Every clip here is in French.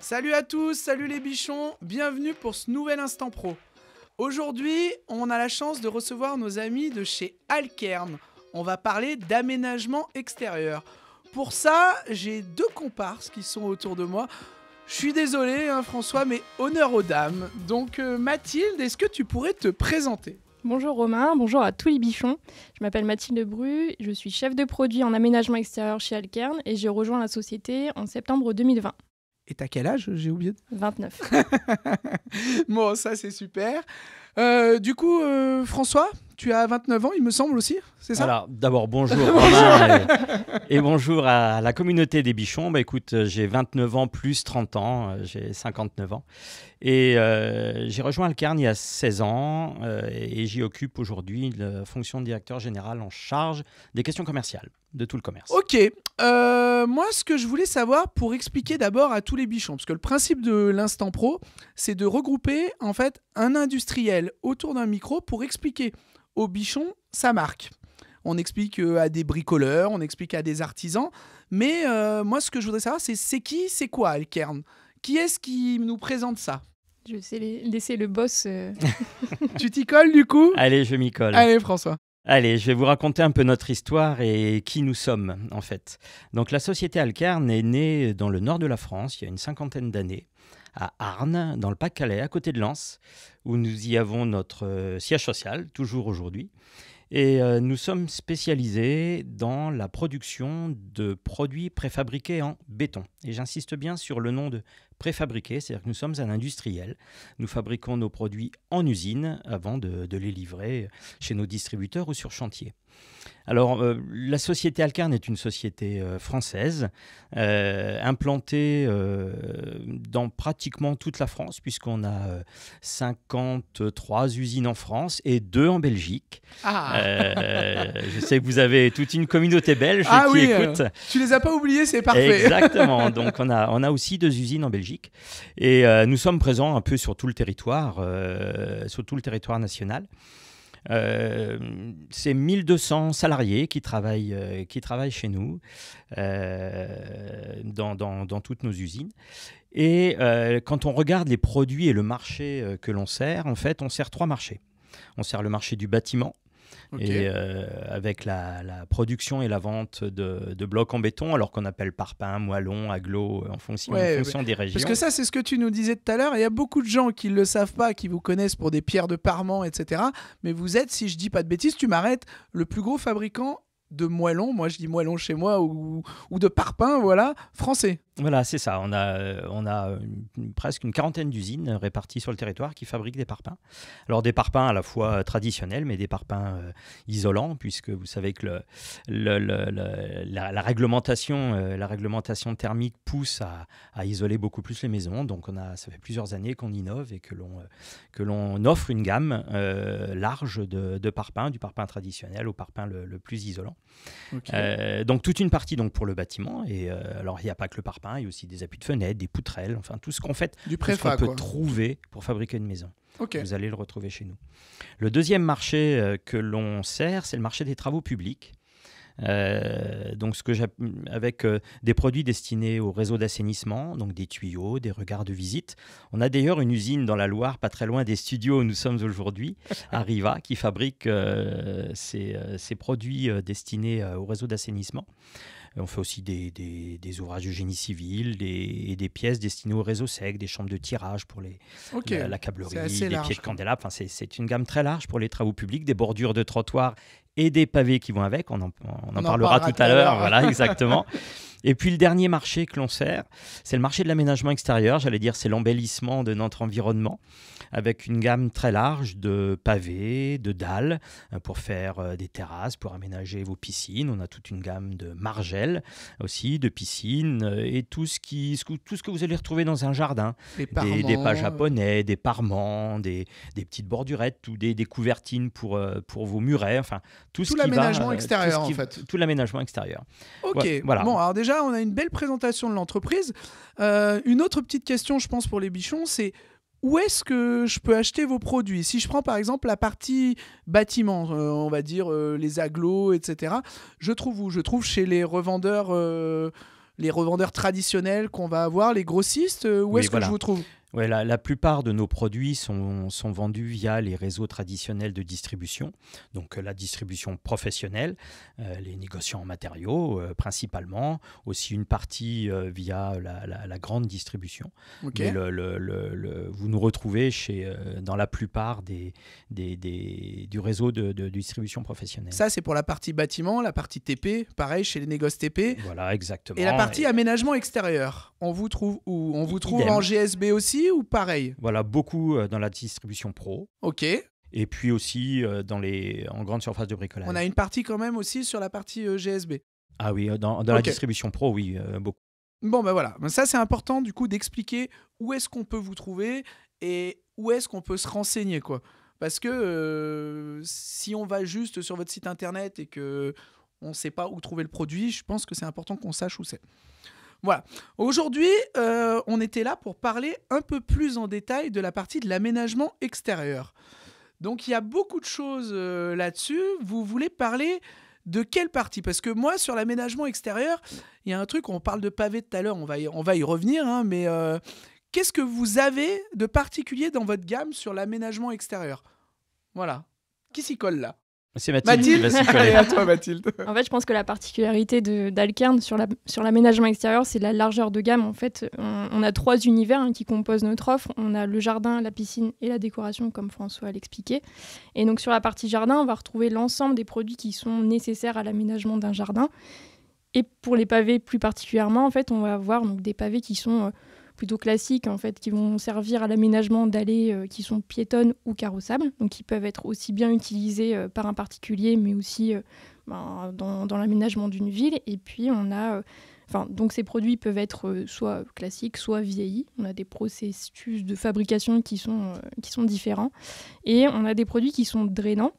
Salut à tous, salut les bichons, bienvenue pour ce nouvel Instant Pro. Aujourd'hui, on a la chance de recevoir nos amis de chez Alkern. On va parler d'aménagement extérieur. Pour ça, j'ai deux comparses qui sont autour de moi. Je suis désolé hein, François, mais honneur aux dames. Donc Mathilde, est-ce que tu pourrais te présenter ? Bonjour Romain, bonjour à tous les bichons. Je m'appelle Mathilde Bru, je suis chef de produit en aménagement extérieur chez Alkern et j'ai rejoint la société en septembre 2020. Et t'as quel âge? J'ai oublié. 29. Bon, ça c'est super. Du coup, François, tu as 29 ans, il me semble aussi, c'est ça? Alors, d'abord, bonjour Romain et bonjour à la communauté des bichons. Bah écoute, j'ai 29 ans plus 30 ans, j'ai 59 ans. Et j'ai rejoint Alkern il y a 16 ans et j'y occupe aujourd'hui la fonction de directeur général en charge des questions commerciales, de tout le commerce. Ok, moi ce que je voulais savoir pour expliquer d'abord à tous les bichons, parce que le principe de l'Instant Pro, c'est de regrouper en fait un industriel autour d'un micro pour expliquer aux bichons sa marque. On explique à des bricoleurs, on explique à des artisans, mais moi ce que je voudrais savoir c'est qui, c'est quoi Alkern? Qui est-ce qui nous présente ça? Je vais laisser le boss. Tu t'y colles du coup? Allez, je m'y colle. Allez François. Allez, je vais vous raconter un peu notre histoire et qui nous sommes en fait. Donc la société Alkern est née dans le nord de la France il y a une cinquantaine d'années, à Arnes, dans le Pas-Calais, à côté de Lens, où nous y avons notre siège social, toujours aujourd'hui. Et nous sommes spécialisés dans la production de produits préfabriqués en béton. Et j'insiste bien sur le nom de préfabriqué, c'est-à-dire que nous sommes un industriel. Nous fabriquons nos produits en usine avant de les livrer chez nos distributeurs ou sur chantier. Alors, la société Alkern est une société française, implantée dans pratiquement toute la France, puisqu'on a 53 usines en France et 2 en Belgique. Ah. Je sais que vous avez toute une communauté belge qui écoute. Tu ne les as pas oubliés, c'est parfait. Exactement. Donc, on a aussi 2 usines en Belgique. Et nous sommes présents un peu sur tout le territoire national. C'est 1200 salariés qui travaillent chez nous dans toutes nos usines. Et quand on regarde les produits et le marché que l'on sert, en fait, on sert 3 marchés. On sert le marché du bâtiment. Okay. Et avec la production et la vente de blocs en béton, alors qu'on appelle parpaing, moellon, aglo, en fonction des régions. Parce que ça, c'est ce que tu nous disais tout à l'heure. Il y a beaucoup de gens qui ne le savent pas, qui vous connaissent pour des pierres de parement, etc. Mais vous êtes, si je ne dis pas de bêtises, tu m'arrêtes, le plus gros fabricant de moellons, moi je dis moellons chez moi, ou de parpaing, voilà, français. Voilà, c'est ça. On a presque une quarantaine d'usines réparties sur le territoire qui fabriquent des parpaings. Alors des parpaings à la fois traditionnels, mais des parpaings isolants, puisque vous savez que la réglementation thermique pousse à isoler beaucoup plus les maisons. Donc ça fait plusieurs années qu'on innove et que l'on offre une gamme large de parpaings, du parpaing traditionnel au parpaing le plus isolant. Okay. Donc toute une partie donc pour le bâtiment. Et alors il n'y a pas que le parpaing. Il y a aussi des appuis de fenêtre, des poutrelles, enfin tout ce qu'on fait, du préfa, tout ce qu'on peut trouver pour fabriquer une maison. Okay. Vous allez le retrouver chez nous. Le deuxième marché que l'on sert, c'est le marché des travaux publics. Donc avec des produits destinés au réseau d'assainissement, donc des tuyaux, des regards de visite. On a d'ailleurs une usine dans la Loire, pas très loin des studios où nous sommes aujourd'hui, à Riva, qui fabrique ces produits destinés au réseau d'assainissement. On fait aussi des ouvrages de génie civil et des pièces destinées au réseau sec, des chambres de tirage pour la câblerie, les pieds de candélabres. Enfin, c'est une gamme très large pour les travaux publics, des bordures de trottoirs et des pavés qui vont avec. On en parlera tout à l'heure. Voilà, exactement. Et puis le dernier marché que l'on sert, c'est le marché de l'aménagement extérieur. J'allais dire, c'est l'embellissement de notre environnement avec une gamme très large de pavés, de dalles pour faire des terrasses, pour aménager vos piscines. On a toute une gamme de margelles aussi, de piscines et tout ce que vous allez retrouver dans un jardin. Des pas japonais, des parements, des petites bordurettes ou des couvertines pour vos murets. Enfin, tout l'aménagement extérieur en fait. Tout l'aménagement extérieur. Ok, voilà. Bon, alors déjà, on a une belle présentation de l'entreprise. Une autre petite question, je pense, pour les bichons, c'est où est-ce que je peux acheter vos produits? Si je prends par exemple la partie bâtiment, on va dire les agglos, etc., je trouve où? Je trouve chez les revendeurs les revendeurs traditionnels qu'on va avoir, les grossistes, où est-ce que je vous trouve ? Ouais, la plupart de nos produits sont vendus via les réseaux traditionnels de distribution, donc la distribution professionnelle, les négociants en matériaux principalement, aussi une partie via la grande distribution. Okay. Mais vous nous retrouvez dans la plupart du réseau de distribution professionnelle. Ça, c'est pour la partie bâtiment, la partie TP, pareil chez les négoces TP. Voilà, exactement. Et la partie aménagement extérieur, on vous trouve où ? On vous trouve en GSB aussi ? Ou pareil? Voilà, beaucoup dans la distribution pro. Ok. Et puis aussi en grande surface de bricolage. On a une partie quand même aussi sur la partie GSB. Ah oui, dans la distribution pro, oui, beaucoup. Bon, ben voilà. Ça, c'est important du coup d'expliquer où est-ce qu'on peut vous trouver et où est-ce qu'on peut se renseigner, quoi. Parce que si on va juste sur votre site internet et qu'on ne sait pas où trouver le produit, je pense que c'est important qu'on sache où c'est. Voilà. Aujourd'hui, on était là pour parler un peu plus en détail de la partie de l'aménagement extérieur. Donc, il y a beaucoup de choses là-dessus. Vous voulez parler de quelle partie? Parce que moi, sur l'aménagement extérieur, il y a un truc, on parle de pavé tout à l'heure, on va y revenir, hein, mais qu'est-ce que vous avez de particulier dans votre gamme sur l'aménagement extérieur? Voilà. Qui s'y colle là? C'est Mathilde. Allez, à toi, Mathilde. En fait, je pense que la particularité d'Alkern sur l'aménagement extérieur, c'est la largeur de gamme. En fait, on a trois univers qui composent notre offre. On a le jardin, la piscine et la décoration, comme François l'expliquait. Et donc, sur la partie jardin, on va retrouver l'ensemble des produits qui sont nécessaires à l'aménagement d'un jardin. Et pour les pavés plus particulièrement, en fait, on va avoir donc, des pavés qui sont plutôt classiques, en fait, qui vont servir à l'aménagement d'allées qui sont piétonnes ou carrossables, donc qui peuvent être aussi bien utilisés par un particulier, mais aussi dans l'aménagement d'une ville. Et puis, on a, donc ces produits peuvent être soit classiques, soit vieillis. On a des processus de fabrication qui sont différents. Et on a des produits qui sont drainants.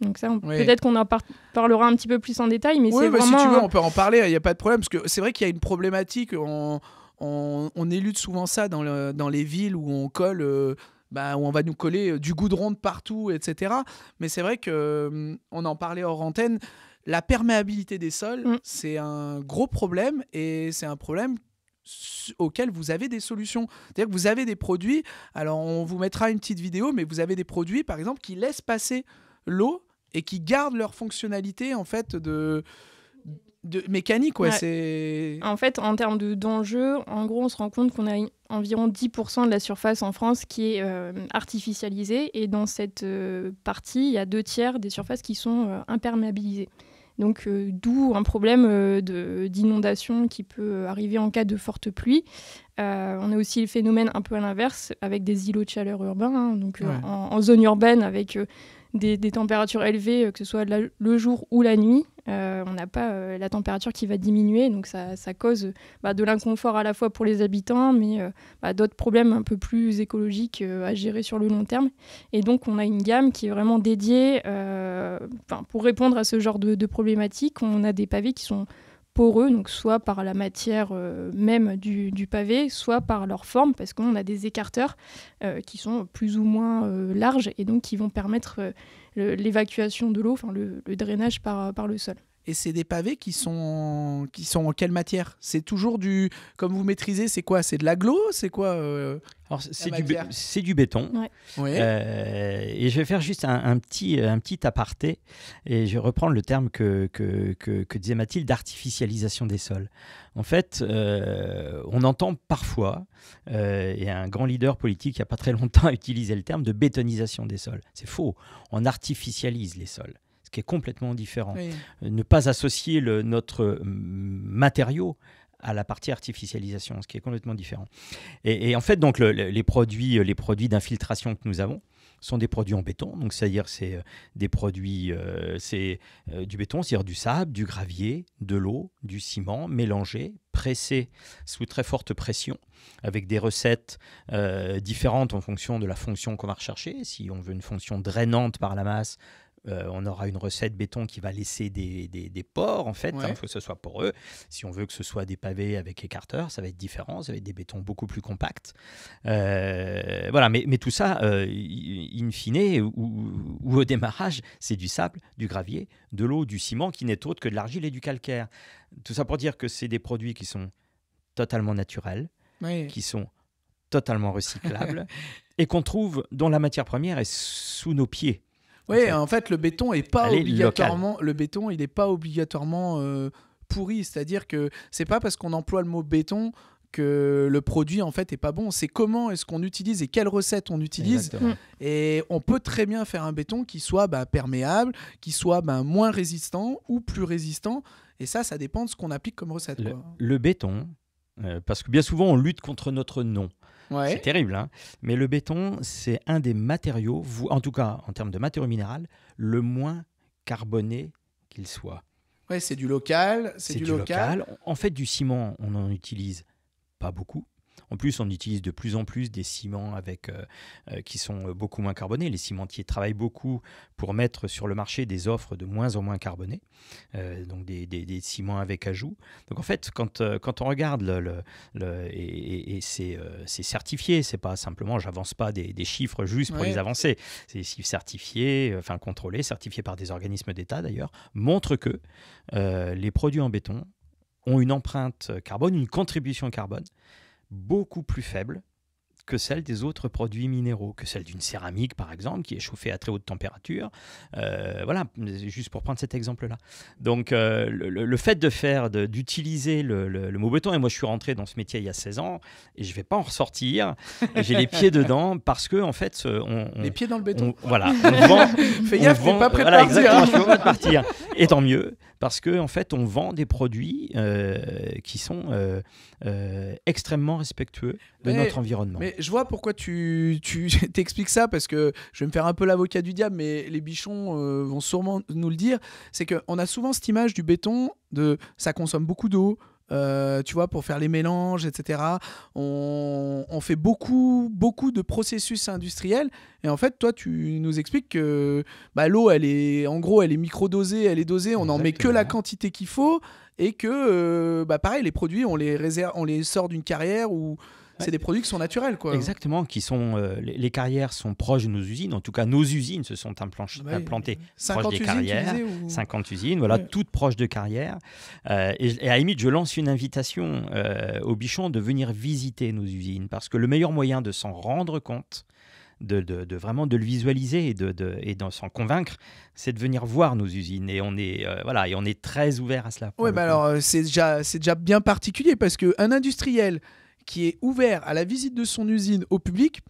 Donc ça, peut-être qu'on en parlera un petit peu plus en détail, mais c'est vraiment... Si tu veux, on peut en parler, il n'y a pas de problème, parce que c'est vrai qu'il y a une problématique... On élude souvent ça dans les villes où on colle, où on va nous coller du goudron de partout, etc. Mais c'est vrai qu'on en parlait hors antenne, la perméabilité des sols, c'est un gros problème et c'est un problème auquel vous avez des solutions. C'est-à-dire que vous avez des produits, alors on vous mettra une petite vidéo, mais vous avez des produits, par exemple, qui laissent passer l'eau et qui gardent leur fonctionnalité, en fait, de mécanique, c'est... En fait, en termes d'enjeux, en gros, on se rend compte qu'on a environ 10% de la surface en France qui est artificialisée. Et dans cette partie, il y a 2 tiers des surfaces qui sont imperméabilisées. Donc, d'où un problème d'inondation qui peut arriver en cas de forte pluie. On a aussi le phénomène un peu à l'inverse, avec des îlots de chaleur urbains, en zone urbaine, avec... Des températures élevées, que ce soit le jour ou la nuit, on n'a pas la température qui va diminuer, donc ça cause de l'inconfort à la fois pour les habitants, mais d'autres problèmes un peu plus écologiques à gérer sur le long terme. Et donc on a une gamme qui est vraiment dédiée pour répondre à ce genre de problématiques. On a des pavés qui sont poreux, donc soit par la matière même du pavé, soit par leur forme, parce qu'on a des écarteurs qui sont plus ou moins larges et donc qui vont permettre l'évacuation de l'eau, le drainage par le sol. Et c'est des pavés qui sont en quelle matière? C'est toujours du... Comme vous maîtrisez, c'est quoi? C'est de l'agglo? C'est quoi c'est du béton. Ouais. Oui. Et je vais faire juste un petit aparté. Et je vais reprendre le terme que disait Mathilde d'artificialisation des sols. En fait, on entend parfois, et un grand leader politique il n'y a pas très longtemps utilisait le terme de bétonisation des sols. C'est faux. On artificialise les sols. Ce qui est complètement différent. Oui. Ne pas associer notre matériau à la partie artificialisation, ce qui est complètement différent. Et en fait, donc, les produits d'infiltration que nous avons sont des produits en béton, donc c'est-à-dire c'est des produits, du béton, c'est-à-dire du sable, du gravier, de l'eau, du ciment mélangé, pressé sous très forte pression, avec des recettes différentes en fonction de la fonction qu'on va rechercher. Si on veut une fonction drainante par la masse, on aura une recette béton qui va laisser des pores, en fait. Il faut que ce soit poreux. Si on veut que ce soit des pavés avec écarteur, ça va être différent. Ça va être des bétons beaucoup plus compacts. Voilà, mais tout ça, in fine, ou au démarrage, c'est du sable, du gravier, de l'eau, du ciment, qui n'est autre que de l'argile et du calcaire. Tout ça pour dire que c'est des produits qui sont totalement naturels, qui sont totalement recyclables et qu'on trouve dont la matière première est sous nos pieds. Oui, en fait, le béton est pas obligatoirement locale. Le béton, il n'est pas obligatoirement pourri. C'est-à-dire que c'est pas parce qu'on emploie le mot béton que le produit en fait est pas bon. C'est comment est-ce qu'on utilise et quelles recettes on utilise. Exactement. Et on peut très bien faire un béton qui soit perméable, qui soit moins résistant ou plus résistant. Et ça, ça dépend de ce qu'on applique comme recette. Le béton, parce que bien souvent on lutte contre notre nom. C'est terrible, hein. Mais le béton, c'est un des matériaux, en tout cas en termes de matériaux minéraux, le moins carboné qu'il soit. Oui, c'est du local. C'est du local. En fait, du ciment, on n'en utilise pas beaucoup. En plus, on utilise de plus en plus des ciments avec, qui sont beaucoup moins carbonés. Les cimentiers travaillent beaucoup pour mettre sur le marché des offres de moins en moins carbonées, donc des ciments avec ajout. Donc en fait, quand on regarde, et c'est certifié, c'est pas simplement, j'avance pas des chiffres juste pour les avancer. C'est des chiffres certifiés, enfin contrôlés, certifiés par des organismes d'État d'ailleurs, montrent que les produits en béton ont une empreinte carbone, une contribution carbone, beaucoup plus faible que celle des autres produits minéraux, que celle d'une céramique, par exemple, qui est chauffée à très haute température. Voilà, juste pour prendre cet exemple-là. Donc, le fait d'utiliser le mot béton, et moi, je suis rentré dans ce métier il y a 16 ans, et je ne vais pas en ressortir. J'ai les pieds dedans, parce que, en fait, les pieds dans le béton. Voilà. Fais gaffe, tu n'es pas prêt de partir. Exactement, je ne peux pas partir. Et tant mieux, parce qu'en fait, on vend des produits qui sont extrêmement respectueux de notre environnement. Mais je vois pourquoi tu t'expliques ça, parce que je vais me faire un peu l'avocat du diable, mais les bichons vont sûrement nous le dire. C'est qu'on a souvent cette image du béton, ça consomme beaucoup d'eau, tu vois, pour faire les mélanges, etc. On fait beaucoup de processus industriels. Et en fait, toi, tu nous expliques que l'eau, elle est microdosée, elle est dosée, on n'en met que la quantité qu'il faut. Et que, pareil, les produits, on les sort d'une carrière ou... C'est des produits qui sont naturels, quoi. Exactement, qui sont, les carrières sont proches de nos usines. En tout cas, nos usines se sont implantées proches des carrières. 50 usines, voilà, toutes proches de carrières. Et à la limite, je lance une invitation aux bichons de venir visiter nos usines, parce que le meilleur moyen de s'en rendre compte, vraiment de le visualiser et de s'en convaincre, c'est de venir voir nos usines. Et on est, voilà, et on est très ouvert à cela. Oui, alors c'est déjà bien particulier, parce qu'un industriel qui est ouvert à la visite de son usine au public,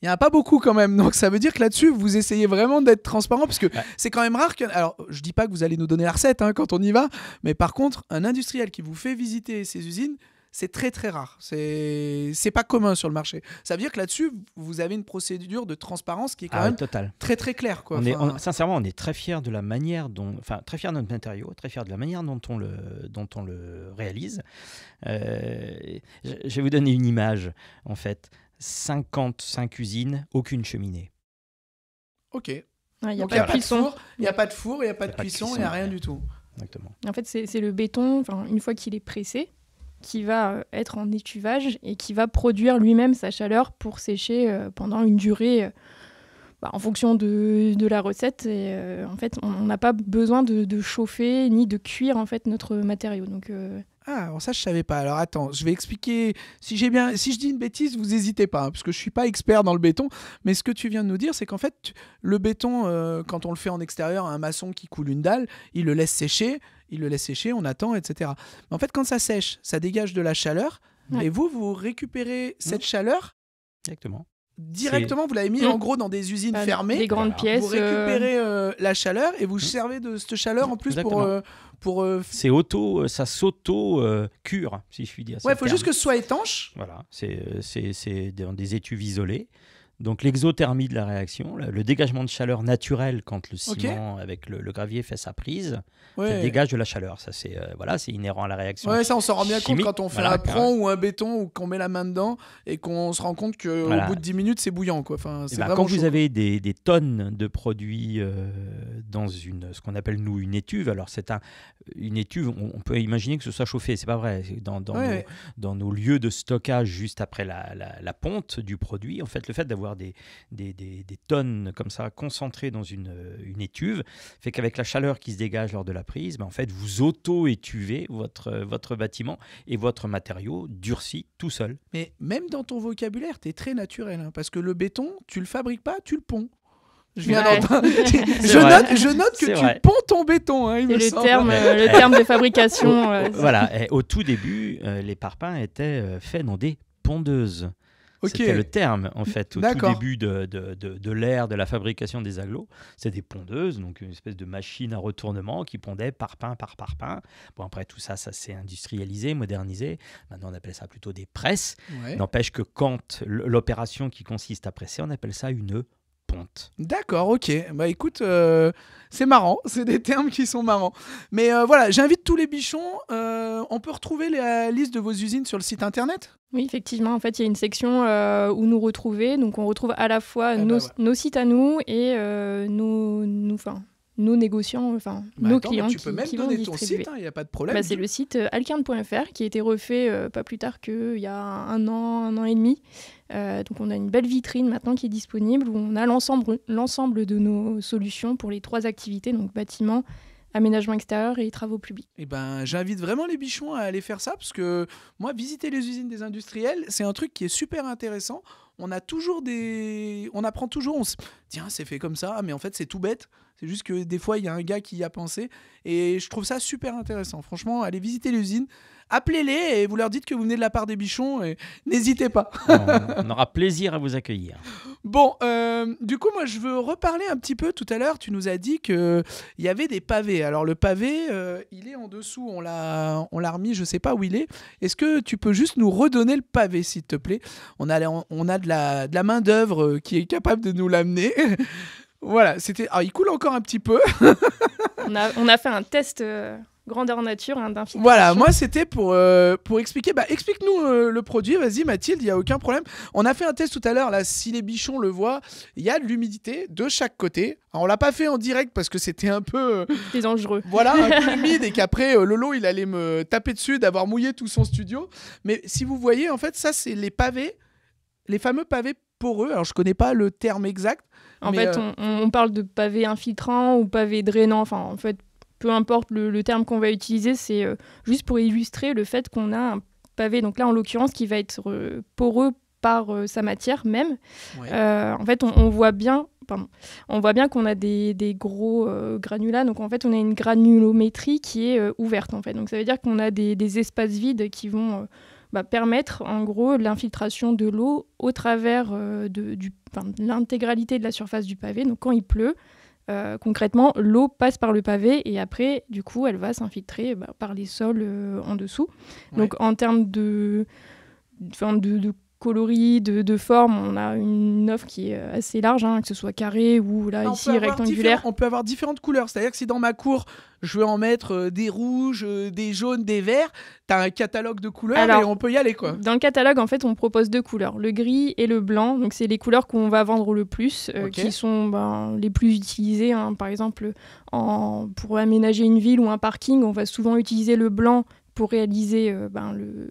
il n'y en a pas beaucoup quand même. Donc ça veut dire que là-dessus, vous essayez vraiment d'être transparent, parce que c'est quand même rare que... Alors, je ne dis pas que vous allez nous donner la recette quand on y va, mais par contre, un industriel qui vous fait visiter ses usines, c'est très très rare. C'est pas commun sur le marché. Ça veut dire que là-dessus, vous avez une procédure de transparence qui est quand même totale, très très claire, quoi. Sincèrement, on est très fiers de la manière dont, très fiers de notre matériau, très fiers de la manière dont on le réalise. Je vais vous donner une image. En fait, 55 usines, aucune cheminée. Ok. Il n'y a pas de cuisson. Il n'y a pas de four, il n'y a pas de cuisson, il n'y a rien du tout. Exactement. En fait, c'est le béton, une fois qu'il est pressé, qui va être en étuvage et qui va produire lui-même sa chaleur pour sécher pendant une durée en fonction de la recette. Et, en fait, on n'a pas besoin de chauffer ni de cuire en fait, notre matériau. Donc, ça, je ne savais pas. Alors, attends, je vais expliquer. Si je dis une bêtise, vous n'hésitez pas, parce que je ne suis pas expert dans le béton. Mais ce que tu viens de nous dire, c'est qu'en fait, le béton, quand on le fait en extérieur, un maçon qui coule une dalle, il le laisse sécher, on attend, etc. Mais en fait, quand ça sèche, ça dégage de la chaleur. Et vous récupérez cette chaleur. Exactement. Directement, vous l'avez mis en gros dans des usines fermées. Des grandes pièces. Vous récupérez la chaleur et vous servez de cette chaleur en plus. Exactement. C'est ça s'auto-cure, si je puis dire. Il faut juste que ce soit étanche. Voilà, c'est dans des étuves isolées. Donc l'exothermie de la réaction, le dégagement de chaleur naturelle quand le ciment avec le gravier fait sa prise, ça dégage de la chaleur. Ça c'est voilà, c'est inhérent à la réaction. Ouais, ça on s'en rend bien compte quand on fait un pron ou un béton ou qu'on met la main dedans et qu'on se rend compte que au bout de 10 minutes c'est bouillant quoi. Enfin, c'est vraiment chaud. Vous avez des tonnes de produits dans ce qu'on appelle nous une étuve. Alors c'est une étuve, on peut imaginer que ce soit chauffé, c'est pas vrai. Dans nos lieux de stockage juste après la ponte du produit, en fait le fait d'avoir des tonnes comme ça concentrées dans une étuve fait qu'avec la chaleur qui se dégage lors de la prise, en fait, vous auto-étuvez votre bâtiment et votre matériau durcit tout seul. Mais même dans ton vocabulaire, tu es très naturel hein, parce que le béton, tu le fabriques pas, tu le ponds. Je note que tu ponds ton béton. Hein, le terme de fabrication. Voilà, et au tout début, les parpaings étaient faits dans des pondeuses. C'était le terme, en fait, au tout début de l'ère de la fabrication des agglos. C'était des pondeuses, donc une espèce de machine à retournement qui pondait parpaing par parpaing. Bon, après, tout ça, ça s'est industrialisé, modernisé. Maintenant, on appelle ça plutôt des presses. Ouais. N'empêche que quand l'opération qui consiste à presser, on appelle ça une ponte. D'accord, ok. Bah écoute, c'est marrant. C'est des termes qui sont marrants. Mais voilà, j'invite tous les bichons. On peut retrouver la liste de vos usines sur le site internet ? Oui, effectivement. En fait, il y a une section où nous retrouver. Donc, on retrouve à la fois nos sites à nous et nos négociants, nos clients. Tu peux même donner ton site, il n'y a pas de problème. Bah, c'est le site alkern.fr qui a été refait pas plus tard qu'il y a un an et demi. Donc on a une belle vitrine maintenant qui est disponible où on a l'ensemble de nos solutions pour les trois activités, donc bâtiment, aménagement extérieur et travaux publics. Et ben, j'invite vraiment les bichons à aller faire ça parce que moi, visiter les usines des industriels, c'est un truc qui est super intéressant. On apprend toujours, on se... Tiens, c'est fait comme ça, mais en fait, c'est tout bête. C'est juste que des fois, il y a un gars qui y a pensé. Et je trouve ça super intéressant. Franchement, allez visiter l'usine, appelez-les et vous leur dites que vous venez de la part des bichons. Et n'hésitez pas. On aura plaisir à vous accueillir. Bon, du coup, moi, je veux reparler un petit peu. Tout à l'heure, tu nous as dit qu'il y avait des pavés. Alors, le pavé, il est en dessous. On l'a remis, je ne sais pas où il est. Est-ce que tu peux juste nous redonner le pavé, s'il te plaît ? On a de la main-d'œuvre qui est capable de nous l'amener. Voilà, c'était. Ah, il coule encore un petit peu. on a fait un test grandeur nature hein, d'infiltration. Voilà, moi c'était pour expliquer. Bah, explique-nous le produit, vas-y Mathilde, il n'y a aucun problème. On a fait un test tout à l'heure, là, si les bichons le voient, il y a de l'humidité de chaque côté. Alors, on ne l'a pas fait en direct parce que c'était un peu. C'est dangereux. Voilà, un peu humide et qu'après, Lolo, il allait me taper dessus d'avoir mouillé tout son studio. Mais si vous voyez, en fait, ça, c'est les pavés, les fameux pavés poreux. Alors, je ne connais pas le terme exact. En fait, on parle de pavé infiltrant ou pavé drainant. Enfin, en fait, peu importe le terme qu'on va utiliser, c'est juste pour illustrer le fait qu'on a un pavé. Donc là, en l'occurrence, qui va être poreux par sa matière même. Ouais. En fait, on voit bien qu'on a des gros granulats. Donc en fait, on a une granulométrie qui est ouverte. En fait, donc ça veut dire qu'on a des espaces vides qui vont permettre en gros l'infiltration de l'eau au travers de l'intégralité de la surface du pavé. Donc quand il pleut, concrètement, l'eau passe par le pavé et après, du coup, elle va s'infiltrer par les sols en dessous. Ouais. Donc en termes de coloris, de forme, on a une offre qui est assez large, hein, que ce soit carré ou là, ici, rectangulaire. On peut avoir différentes couleurs, c'est-à-dire que si dans ma cour, je veux en mettre des rouges, des jaunes, des verts, tu as un catalogue de couleurs. Alors, et on peut y aller, quoi. Dans le catalogue, en fait, on propose deux couleurs, le gris et le blanc, donc c'est les couleurs qu'on va vendre le plus, qui sont les plus utilisées, hein. Par exemple, pour aménager une ville ou un parking, on va souvent utiliser le blanc pour réaliser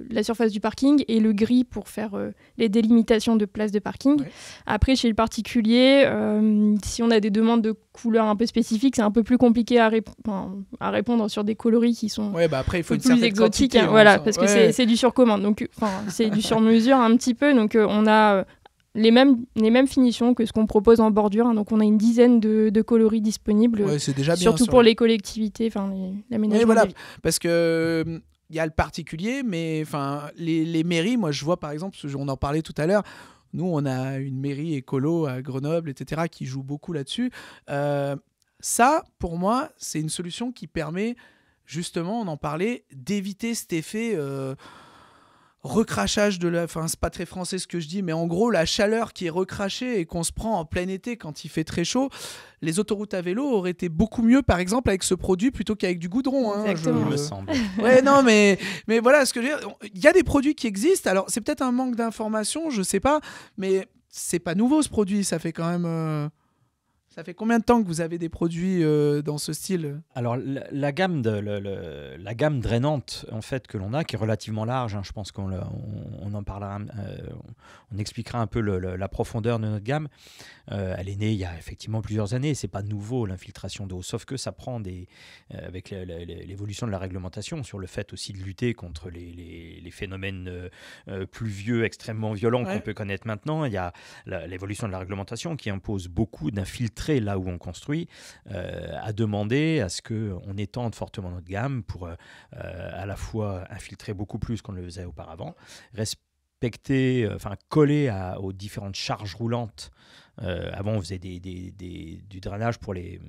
la surface du parking et le gris pour faire les délimitations de places de parking. Ouais. Après, chez le particulier, si on a des demandes de couleurs un peu spécifiques, c'est un peu plus compliqué à répondre sur des coloris qui sont après, il faut plus exotiques. Hein, voilà, parce que c'est du sur-commande, donc c'est du sur-mesure un petit peu. Donc on a les mêmes finitions que ce qu'on propose en bordure. Hein, donc on a une dizaine de coloris disponibles, c'est déjà surtout bien, pour les collectivités, l'aménagement. Voilà, parce que... Il y a le particulier, mais les mairies, moi je vois par exemple, on en parlait tout à l'heure, nous on a une mairie écolo à Grenoble, etc., qui joue beaucoup là-dessus. Ça, pour moi, c'est une solution qui permet, justement, on en parlait, d'éviter cet effet... recrachage de la... Enfin, c'est pas très français ce que je dis, mais en gros, la chaleur qui est recrachée et qu'on se prend en plein été quand il fait très chaud, les autoroutes à vélo auraient été beaucoup mieux, par exemple, avec ce produit plutôt qu'avec du goudron. Hein, exactement. Il me semble. Ouais, non, mais voilà ce que je veux dire. Il y a des produits qui existent. Alors, c'est peut-être un manque d'information, je sais pas, mais c'est pas nouveau ce produit. Ça fait quand même... Ça fait combien de temps que vous avez des produits dans ce style? Alors, la gamme drainante en fait, que l'on a, qui est relativement large, hein, je pense qu'on en parlera, on expliquera un peu la profondeur de notre gamme. Elle est née il y a effectivement plusieurs années, ce n'est pas nouveau l'infiltration d'eau, sauf que ça prend des... avec l'évolution de la réglementation, sur le fait aussi de lutter contre les phénomènes pluvieux extrêmement violents qu'on peut connaître maintenant, il y a l'évolution de la réglementation qui impose beaucoup d'infiltrer là où on construit, à demander à ce qu'on étende fortement notre gamme pour à la fois infiltrer beaucoup plus qu'on le faisait auparavant, respecter, enfin coller aux différentes charges roulantes. Avant, on faisait du drainage pour des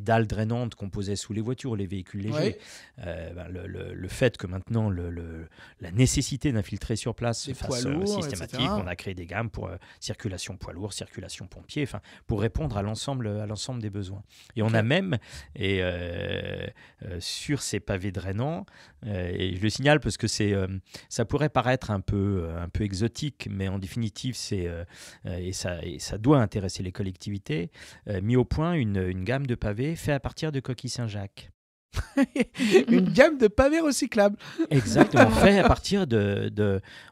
dalles drainantes qu'on posait sous les voitures, les véhicules légers. Ouais. Le fait que maintenant la nécessité d'infiltrer sur place se fasse systématique, etc. On a créé des gammes pour circulation poids lourd, circulation pompier, pour répondre à l'ensemble des besoins. Et on a même, sur ces pavés drainants, et je le signale parce que ça pourrait paraître un peu exotique, mais en définitive, c'est et ça doit intéresser les collectivités, mis au point une gamme de pavés faite à partir de coquilles Saint-Jacques. Une gamme de pavés recyclables. Exactement, fait à partir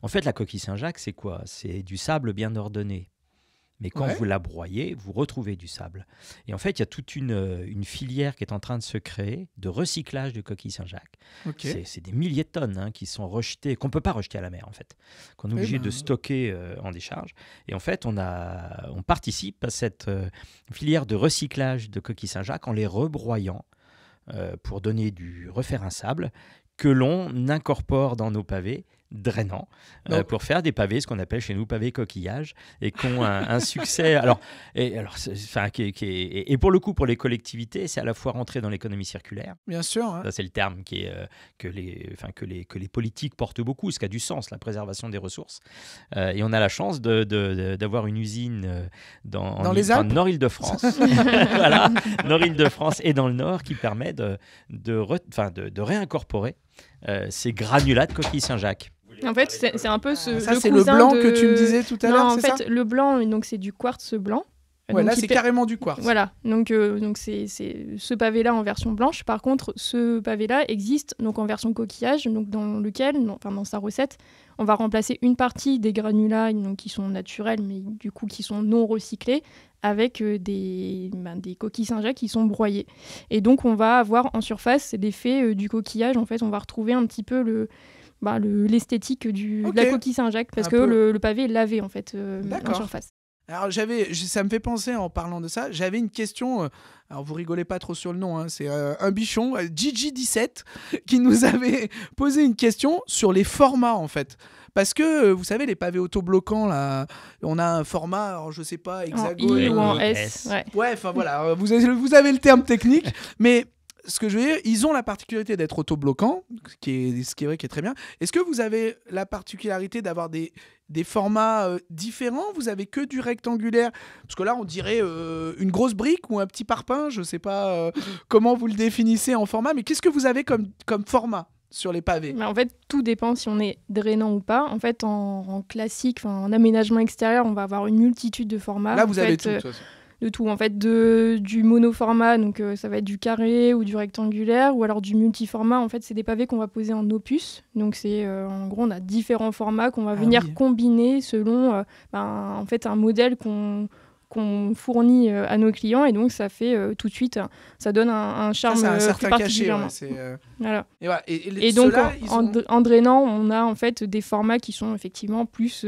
En fait, la coquille Saint-Jacques, c'est quoi? C'est du sable bien ordonné. Mais quand vous la broyez, vous retrouvez du sable. Et en fait, il y a toute une filière qui est en train de se créer de recyclage de coquilles Saint-Jacques. Okay. C'est des milliers de tonnes qui sont rejetées, qu'on ne peut pas rejeter à la mer, en fait, qu'on est obligé de stocker en décharge. Et en fait, on participe à cette filière de recyclage de coquilles Saint-Jacques en les rebroyant pour refaire un sable que l'on incorpore dans nos pavés drainant pour faire des pavés, ce qu'on appelle chez nous pavés coquillages, et qui ont un succès. Et pour le coup, pour les collectivités, c'est à la fois rentrer dans l'économie circulaire. Bien sûr. Hein. Ça, c'est le terme que les politiques portent beaucoup, ce qui a du sens, la préservation des ressources. Et on a la chance d'avoir une usine dans Nord-Île-de-France. Voilà, Nord-Île-de-France et dans le Nord, qui permet de réincorporer ces granulats de coquilles Saint-Jacques. En fait, c'est un peu ça, c'est le blanc que tu me disais tout à l'heure. En fait, le blanc, donc c'est du quartz blanc. Ouais, là, c'est carrément du quartz. Voilà. Donc c'est ce pavé-là en version blanche. Par contre, ce pavé-là existe donc en version coquillage, donc dans lequel, dans sa recette, on va remplacer une partie des granulats donc, qui sont naturels, mais du coup qui sont non recyclés, avec des coquilles Saint-Jacques qui sont broyées. Et donc, on va avoir en surface l'effet du coquillage. En fait, on va retrouver un petit peu l'esthétique de la coquille Saint-Jacques, parce que le pavé est lavé en fait en surface. Alors ça me fait penser en parlant de ça, j'avais une question, alors vous rigolez pas trop sur le nom, hein, c'est un bichon, Gigi17, qui nous avait posé une question sur les formats en fait. Parce que, vous savez, les pavés autobloquants, là, on a un format, alors, je sais pas, hexagone. En I ou en S. Ouais, enfin voilà, vous avez le terme technique, mais... Ce que je veux dire, ils ont la particularité d'être autobloquants, ce qui est vrai, qui est très bien. Est-ce que vous avez la particularité d'avoir des formats différents? Vous avez que du rectangulaire? Parce que là, on dirait une grosse brique ou un petit parpaing. Je ne sais pas comment vous le définissez en format, mais qu'est-ce que vous avez comme format sur les pavés? En fait, tout dépend si on est drainant ou pas. En fait, en classique, en aménagement extérieur, on va avoir une multitude de formats. Là, vous avez tout, de toute façon. De tout, en fait, du monoformat, donc ça va être du carré ou du rectangulaire, ou alors du multiformat. En fait, c'est des pavés qu'on va poser en opus. Donc, c'est en gros, on a différents formats qu'on va venir combiner selon en fait, un modèle qu'on fournit à nos clients, et donc ça fait tout de suite, ça donne un charme plus particulier. Voilà. Et donc, en drainant, on a en fait des formats qui sont effectivement plus...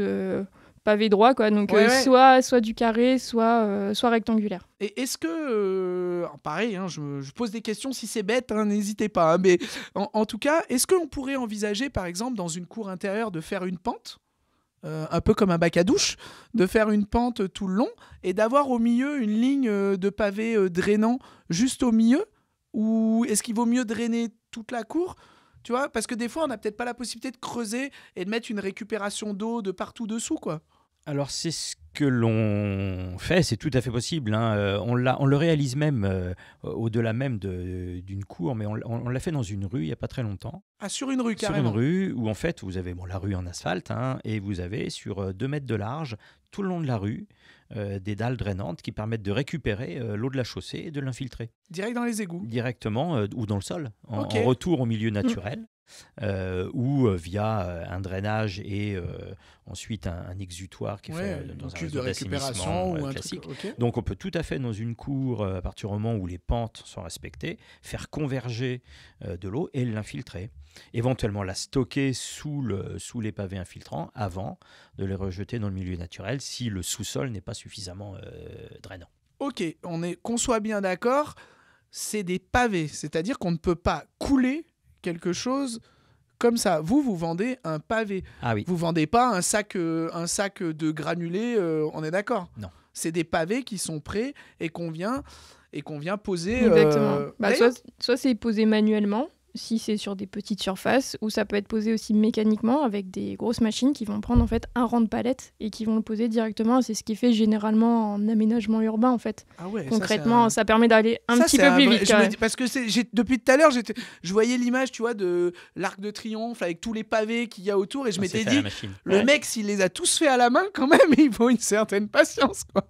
pavé droit, quoi. Donc, soit du carré, soit rectangulaire. Et est-ce que... pareil, je pose des questions, si c'est bête, n'hésitez pas. Mais en tout cas, est-ce qu'on pourrait envisager, par exemple, dans une cour intérieure, de faire une pente, un peu comme un bac à douche, de faire une pente tout le long et d'avoir au milieu une ligne de pavé drainant juste au milieu? Ou est-ce qu'il vaut mieux drainer toute la cour Tu vois, parce que des fois, on n'a peut-être pas la possibilité de creuser et de mettre une récupération d'eau de partout dessous, quoi. Alors, c'est ce que l'on fait, c'est tout à fait possible. Hein. On le réalise même au-delà même d'une cour, mais on l'a fait dans une rue il n'y a pas très longtemps. Ah, sur une rue, carrément. Sur une rue où, en fait, vous avez bon, la rue en asphalte hein, et vous avez sur 2 mètres de large, tout le long de la rue, des dalles drainantes qui permettent de récupérer l'eau de la chaussée et de l'infiltrer. Direct dans les égouts? Directement ou dans le sol, en retour au milieu naturel. Mmh. Ou via un drainage et ensuite un exutoire qui est fait dans un réseau d'assainissement classique. Donc on peut tout à fait dans une cour, à partir du moment où les pentes sont respectées, faire converger de l'eau et l'infiltrer. Éventuellement la stocker sous les pavés infiltrants avant de les rejeter dans le milieu naturel si le sous-sol n'est pas suffisamment drainant. Ok, qu'on soit bien d'accord, c'est des pavés, c'est-à-dire qu'on ne peut pas couler quelque chose comme ça. Vous vendez un pavé. Ah oui. Vous vendez pas un sac de granulés, on est d'accord? Non. C'est des pavés qui sont prêts et qu'on vient poser. Exactement. Bah, soit c'est posé manuellement, si c'est sur des petites surfaces, ou ça peut être posé aussi mécaniquement avec des grosses machines qui vont prendre en fait un rang de palettes et qui vont le poser directement. C'est ce qui est fait généralement en aménagement urbain en fait. Ah ouais, concrètement, ça permet d'aller un petit peu plus vite. Je me dis, parce que depuis tout à l'heure, je voyais l'image, tu vois, de l'Arc de Triomphe avec tous les pavés qu'il y a autour et je m'étais dit, le mec, s'il les a tous faits à la main quand même, il faut une certaine patience, quoi.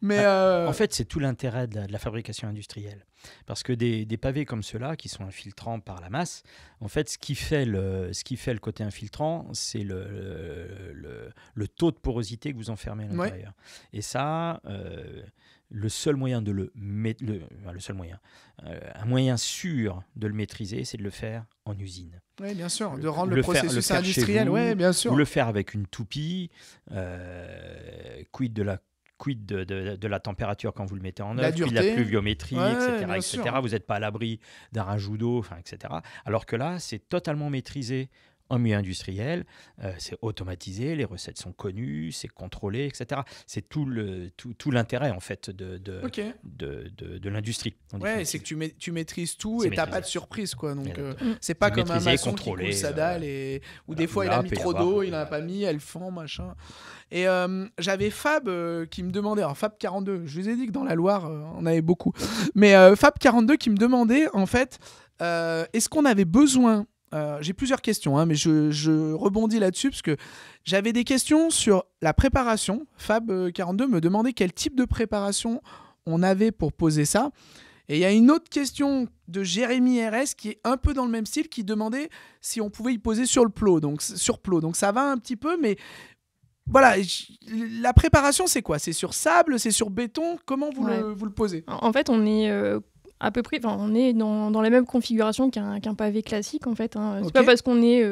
Mais en fait, c'est tout l'intérêt de la fabrication industrielle. Parce que des pavés comme ceux-là, qui sont infiltrants par la masse, en fait, ce qui fait le côté infiltrant, c'est le taux de porosité que vous enfermez à l'intérieur. Ouais. Et ça, le seul moyen de un moyen sûr de le maîtriser, c'est de le faire en usine. Oui, bien sûr, de rendre le processus industriel. Oui, bien sûr. Ou le faire avec une toupie, quid de la température quand vous le mettez en œuvre, quid de la pluviométrie, etc. Vous n'êtes pas à l'abri d'un rajout d'eau, etc. Alors que là, c'est totalement maîtrisé en milieu industriel, c'est automatisé, les recettes sont connues, c'est contrôlé, etc. C'est tout l'intérêt en fait de l'industrie. Ouais, c'est que tu maîtrises tout et tu n'as pas de surprise, quoi. Donc c'est pas comme un maçon qui coule sa dalle ou des fois il a mis trop d'eau, il n'en a pas mis, elle fend, machin. Et j'avais Fab qui me demandait, alors Fab 42, je vous ai dit que dans la Loire on avait beaucoup, mais Fab 42 qui me demandait en fait est-ce qu'on avait besoin. J'ai plusieurs questions, hein, mais je rebondis là-dessus parce que j'avais des questions sur la préparation. Fab42 me demandait quel type de préparation on avait pour poser ça. Et il y a une autre question de Jérémy RS qui est un peu dans le même style, qui demandait si on pouvait y poser sur le plot. Donc, ça va un petit peu, mais voilà, la préparation, c'est quoi? C'est sur sable, c'est sur béton? Comment vous le posez? En fait, on est... à peu près, on est dans la même configuration qu'un pavé classique en fait. Hein. C'est pas parce qu'on est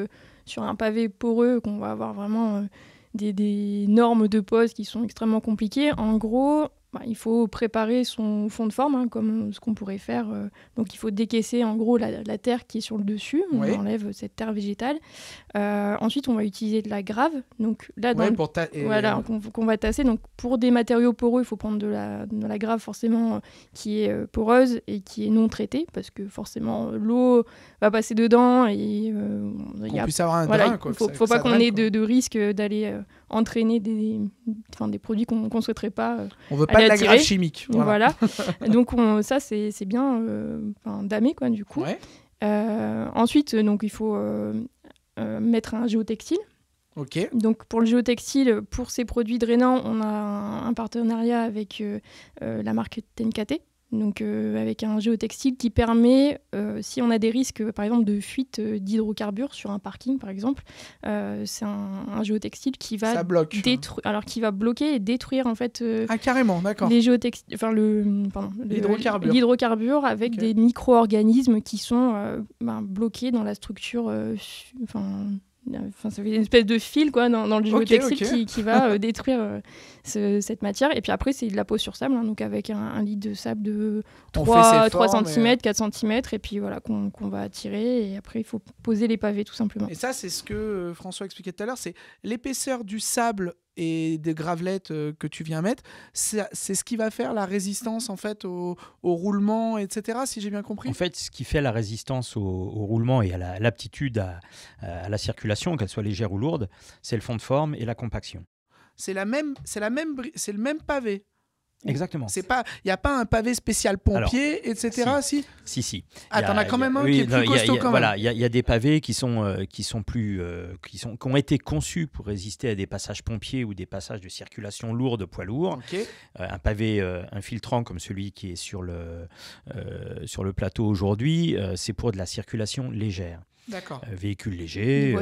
sur un pavé poreux qu'on va avoir vraiment des normes de pose qui sont extrêmement compliquées. En gros, il faut préparer son fond de forme, hein, comme ce qu'on pourrait faire. Donc il faut décaisser en gros la terre qui est sur le dessus. On enlève cette terre végétale. Ensuite, on va utiliser de la grave. Donc là, qu'on va tasser. Donc pour des matériaux poreux, il faut prendre de la grave forcément qui est poreuse et qui est non traitée, parce que forcément l'eau va passer dedans et puisse avoir un drain. Il ne faut pas qu'on ait de risque d'aller entraîner des produits qu'on ne souhaiterait pas. On veut pas de la grave chimique. Voilà. Donc ça c'est bien damé quoi du coup. Ouais. Ensuite donc il faut mettre un géotextile. Okay. Donc pour le géotextile, pour ces produits drainants, on a un partenariat avec la marque Tenkate. Donc avec un géotextile qui permet, si on a des risques par exemple de fuite d'hydrocarbures sur un parking par exemple, c'est un géotextile qui va bloquer et détruire en fait l'hydrocarbure avec des micro-organismes qui sont bloqués dans la structure ça fait une espèce de fil quoi, dans le géotextile qui va détruire cette matière. Et puis après, c'est de la pose sur sable, hein, donc avec un lit de sable de 3 cm, 4 cm, et puis voilà, qu'on va tirer. Et après, il faut poser les pavés tout simplement. Et ça, c'est ce que François expliquait tout à l'heure, c'est l'épaisseur du sable et des gravelettes que tu viens mettre, c'est ce qui va faire la résistance en fait au roulement, etc., si j'ai bien compris. En fait, ce qui fait la résistance au roulement et à l'aptitude à la circulation, qu'elle soit légère ou lourde, c'est le fond de forme et la compaction. C'est le même pavé. Exactement. Il n'y a pas un pavé spécial pompier, alors, etc. Si. Ah, t'en as quand même un qui est plus costaud quand même. Voilà, il y a des pavés qui ont été conçus pour résister à des passages pompiers ou des passages de circulation lourde de poids lourd. Okay. Un pavé infiltrant comme celui qui est sur le plateau aujourd'hui, c'est pour de la circulation légère. D'accord. Véhicule léger,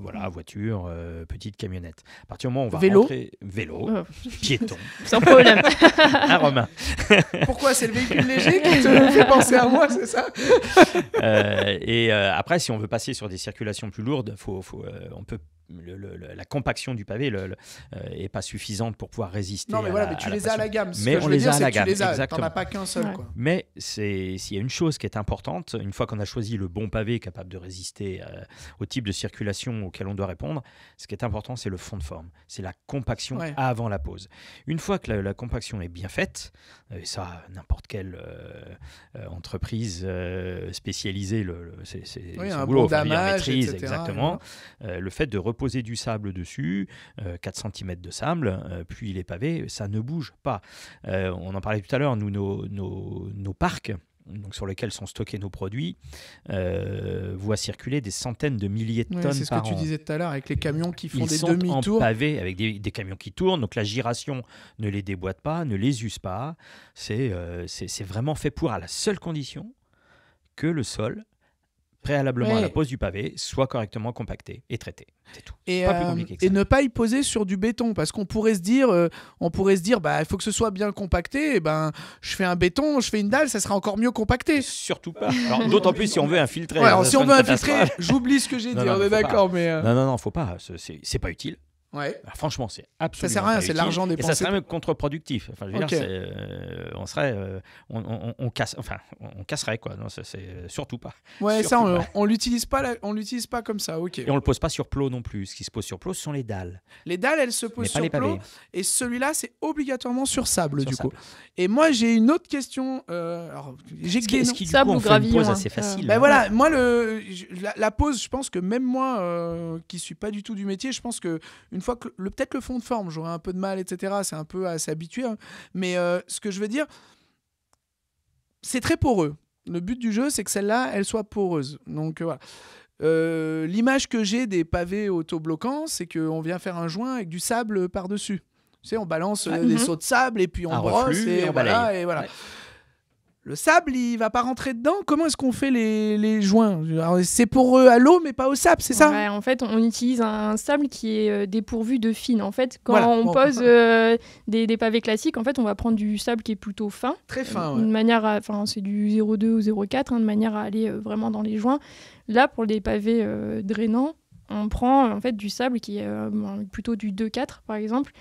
voilà, voiture, petite camionnette. À partir du moment où on va rentrer... Vélo, piéton. Sans problème. Ah, Romain. Pourquoi c'est le véhicule léger qui te fait penser à moi, c'est ça? Après, si on veut passer sur des circulations plus lourdes, on peut... la compaction du pavé n'est pas suffisante pour pouvoir résister. Non, mais voilà, mais tu les as à la gamme. Mais on les a à la gamme, exactement. T'en as pas qu'un seul, quoi. Mais s'il y a une chose qui est importante, une fois qu'on a choisi le bon pavé capable de résister au type de circulation auquel on doit répondre, ce qui est important, c'est le fond de forme. C'est la compaction avant la pose. Une fois que la compaction est bien faite, et ça, n'importe quelle entreprise spécialisée, c'est un boulot, maîtrise, exactement. Le fait de poser du sable dessus, 4 cm de sable, puis les pavés, ça ne bouge pas. On en parlait tout à l'heure, nous, nos parcs, donc sur lesquels sont stockés nos produits, voient circuler des centaines de milliers de tonnes par an. C'est ce que tu disais tout à l'heure, avec les camions qui font des demi-tours. Ils sont en pavé, avec des camions qui tournent, donc la giration ne les déboîte pas, ne les use pas. C'est vraiment fait pour, à la seule condition que le sol, préalablement à la pose du pavé, soit correctement compacté et traité. C'est tout. Pas plus compliqué que ça. Et ne pas y poser sur du béton, parce qu'on pourrait se dire, bah, il faut que ce soit bien compacté, et ben, je fais un béton, je fais une dalle, ça sera encore mieux compacté. Surtout pas. D'autant plus si on veut infiltrer. Ouais, si on veut infiltrer, j'oublie ce que j'ai dit, on est d'accord. Non, faut pas, c'est pas utile. Ouais. Alors, franchement, c'est absolument. Ça sert à rien, c'est l'argent dépensé. Et ça serait même contre-productif. Enfin, je veux dire, on serait, on casserait quoi. Non, c'est surtout pas. Ouais, surtout ça, on l'utilise pas, on l'utilise pas comme ça. Ok. Et on le pose pas sur plot non plus. Ce qui se pose sur plot, ce sont les dalles. Les dalles, elles se posent sur plot. Et celui-là, c'est obligatoirement sur sable du coup. Et moi, j'ai une autre question. Alors, j'ai ce qui du coup, on fait une pose assez facile. Ben voilà, moi la pose, je pense que même moi, qui suis pas du tout du métier, je pense que une fois que peut-être le fond de forme, j'aurais un peu de mal, etc. C'est un peu à s'habituer. Hein. Mais ce que je veux dire, c'est très poreux. Le but du jeu, c'est que celle-là, elle soit poreuse. Donc voilà. L'image que j'ai des pavés autobloquants, c'est qu'on vient faire un joint avec du sable par-dessus. Tu sais, on balance des sauts de sable et puis on brosse et on balaye. Et voilà. Ouais. Le sable, il va pas rentrer dedans. Comment est-ce qu'on fait les joints? C'est pour à l'eau, mais pas au sable, c'est ça? Ouais, en fait, on utilise un sable qui est dépourvu de fines. En fait, quand on pose des pavés classiques, en fait, on va prendre du sable qui est plutôt fin. Très fin, de manière à, c'est du 0,2 ou 0,4, de manière à aller vraiment dans les joints. Là, pour les pavés drainants, on prend en fait du sable qui est plutôt du 2,4, par exemple.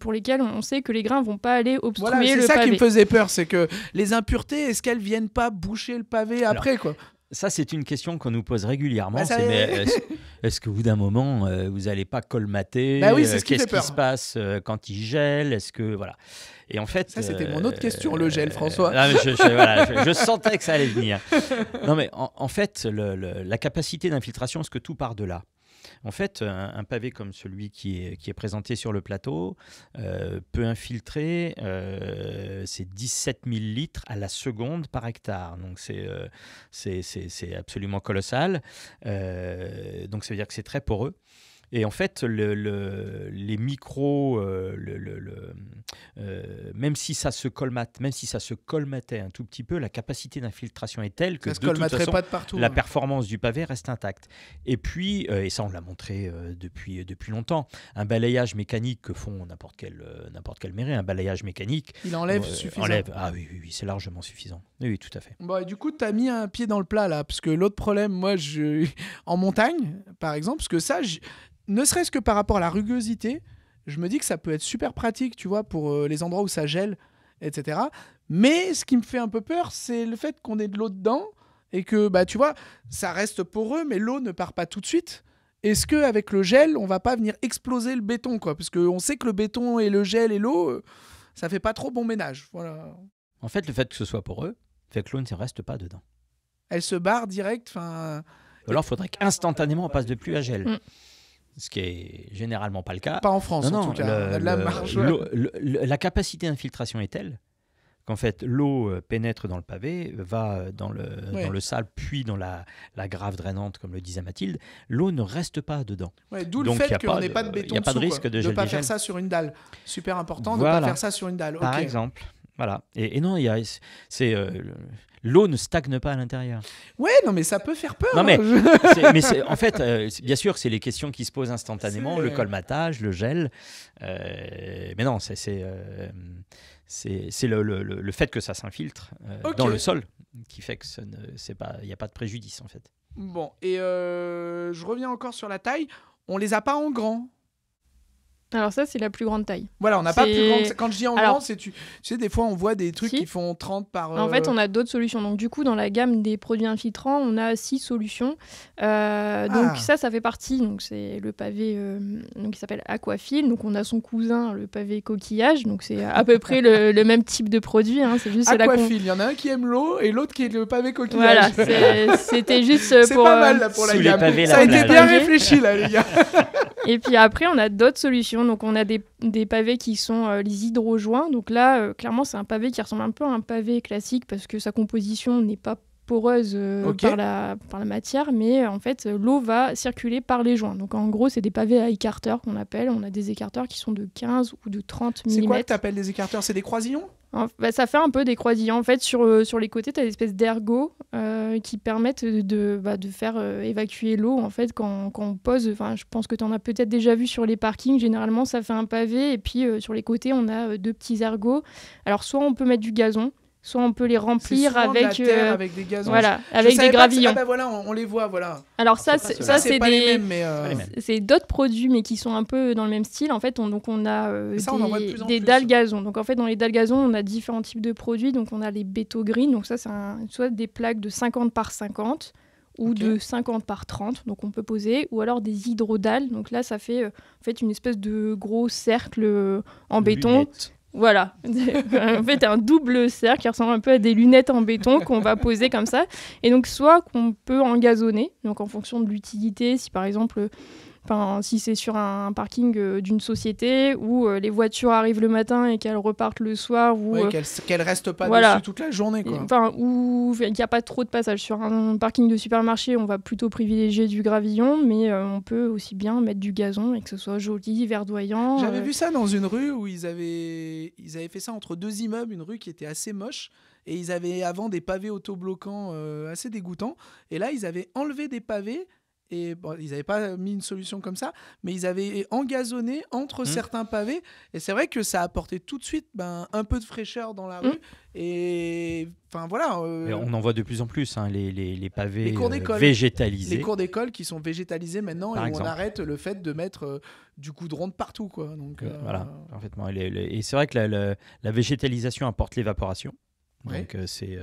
Pour lesquels on sait que les grains vont pas aller obstruer le pavé. Voilà, c'est ça qui me faisait peur, c'est que les impuretés, est-ce qu'elles viennent pas boucher le pavé après quoi? Ça, c'est une question qu'on nous pose régulièrement. Est-ce qu'au bout d'un moment, vous n'allez pas colmater? Qu'est-ce qui se passe quand il gèle? Est-ce que voilà. Et en fait, ça, c'était mon autre question, le gel, François. Je sentais que ça allait venir. Non, mais en fait, la capacité d'infiltration, est-ce que tout part de là? En fait, un pavé comme celui qui est présenté sur le plateau peut infiltrer ces 17 000 litres à la seconde par hectare. Donc, c'est absolument colossal. Donc, ça veut dire que c'est très poreux. Et en fait, les micros, même si ça se colmate, même si ça se colmatait un tout petit peu, la capacité d'infiltration est telle que de toute façon, pas de partout, la performance du pavé reste intacte. Et puis, et ça on l'a montré depuis longtemps, un balayage mécanique que font n'importe quel mairie, un balayage mécanique, il enlève suffisant. Ah oui, c'est largement suffisant. Oui, tout à fait. Bon, et du coup, tu as mis un pied dans le plat là, parce que l'autre problème, moi, en montagne, par exemple, parce que ça, ne serait-ce que par rapport à la ruguosité, je me dis que ça peut être super pratique, tu vois, pour les endroits où ça gèle, etc. Mais ce qui me fait un peu peur, c'est le fait qu'on ait de l'eau dedans et que, bah, tu vois, ça reste poreux, mais l'eau ne part pas tout de suite. est-ce qu'avec le gel, on va pas venir exploser le béton, quoi? Parce qu'on sait que le béton et le gel et l'eau, ça fait pas trop bon ménage. Voilà. En fait, le fait que ce soit poreux fait que l'eau ne reste pas dedans. Elle se barre direct. Fin... Alors, il faudrait qu'instantanément, on passe de pluie à gel. Mm. Ce qui est généralement pas le cas. Pas en France, non, en tout cas. La capacité d'infiltration est telle qu'en fait, l'eau pénètre dans le pavé, va dans le sable, puis dans la grave drainante, comme le disait Mathilde. L'eau ne reste pas dedans. Ouais, d'où le fait qu'on n'ait pas de béton. Il n'y a pas de risque de gel. De ne pas faire ça sur une dalle. Super important de ne pas faire ça sur une dalle. Par exemple. Voilà. Et non, l'eau ne stagne pas à l'intérieur. Ouais, non, mais ça peut faire peur. Non, mais, en fait, bien sûr, c'est les questions qui se posent instantanément, le colmatage, le gel. Mais non, c'est le fait que ça s'infiltre dans le sol qui fait qu'il n'y a pas de préjudice, en fait. Bon, et je reviens encore sur la taille. On ne les a pas en grand. Alors ça, c'est la plus grande taille. Voilà, on n'a pas plus grand que ça. Quand je dis en grand, c'est tu sais, des fois, on voit des trucs qui font 30 par... En fait, on a d'autres solutions. Donc du coup, dans la gamme des produits infiltrants, on a 6 solutions. Donc ça fait partie. Donc c'est le pavé qui s'appelle Aquafil. Donc on a son cousin, le pavé coquillage. Donc c'est à peu près le même type de produit. Hein. C'est juste Aquafil, il y en a un qui aime l'eau et l'autre qui est le pavé coquillage. Voilà, c'était juste pour... C'est pas mal, là, pour la gamme. Ça a été bien réfléchi, là, les gars. Et puis après, on a d'autres solutions. Donc on a des pavés qui sont les hydrojoints. Donc là, clairement, c'est un pavé qui ressemble un peu à un pavé classique parce que sa composition n'est pas poreuse par la matière. Mais en fait, l'eau va circuler par les joints. Donc en gros, c'est des pavés à écarteurs qu'on appelle. On a des écarteurs qui sont de 15 ou de 30 mm. C'est quoi que tu appelles des écarteurs? C'est des croisillons? Ça fait un peu des croisillons. En fait, sur les côtés, tu as des espèces d'ergots qui permettent de faire évacuer l'eau. En fait, quand on pose, je pense que tu en as peut-être déjà vu sur les parkings. Généralement, ça fait un pavé. Et puis, sur les côtés, on a deux petits ergots. Alors, soit on peut mettre du gazon, soit on peut les remplir avec des gazons, avec des gravillons. On les voit, voilà. Alors ça, c'est pas les mêmes, mais c'est d'autres produits, mais qui sont un peu dans le même style. En fait, on a des dalles gazon. Donc en fait, dans les dalles gazon, on a différents types de produits. Donc on a les béto green. Donc ça, c'est soit des plaques de 50 par 50 ou de 50 par 30. Donc on peut poser, ou alors des hydrodalles. Donc là, ça fait en fait une espèce de gros cercle en béton. Voilà, en fait un double cercle qui ressemble un peu à des lunettes en béton qu'on va poser comme ça. Et donc soit qu'on peut engazonner, donc en fonction de l'utilité, si par exemple, si c'est sur un parking d'une société où les voitures arrivent le matin et qu'elles repartent le soir, ou qu'elles restent pas dessus toute la journée, quoi. Ou il n'y a pas trop de passage. Sur un parking de supermarché, on va plutôt privilégier du gravillon, mais on peut aussi bien mettre du gazon et que ce soit joli, verdoyant. J'avais vu ça dans une rue où ils avaient fait ça entre deux immeubles, une rue qui était assez moche. Et ils avaient avant des pavés autobloquants assez dégoûtants. Et là, ils avaient enlevé des pavés. Et bon, ils n'avaient pas mis une solution comme ça, mais ils avaient engazonné entre certains pavés. Et c'est vrai que ça a apporté tout de suite un peu de fraîcheur dans la rue. Et enfin voilà. On en voit de plus en plus, hein, les pavés végétalisés. Les cours d'école qui sont végétalisés maintenant, par exemple. On arrête le fait de mettre du goudron de partout, quoi. Donc, voilà, parfaitement. Et c'est vrai que la végétalisation apporte l'évaporation. Donc c'est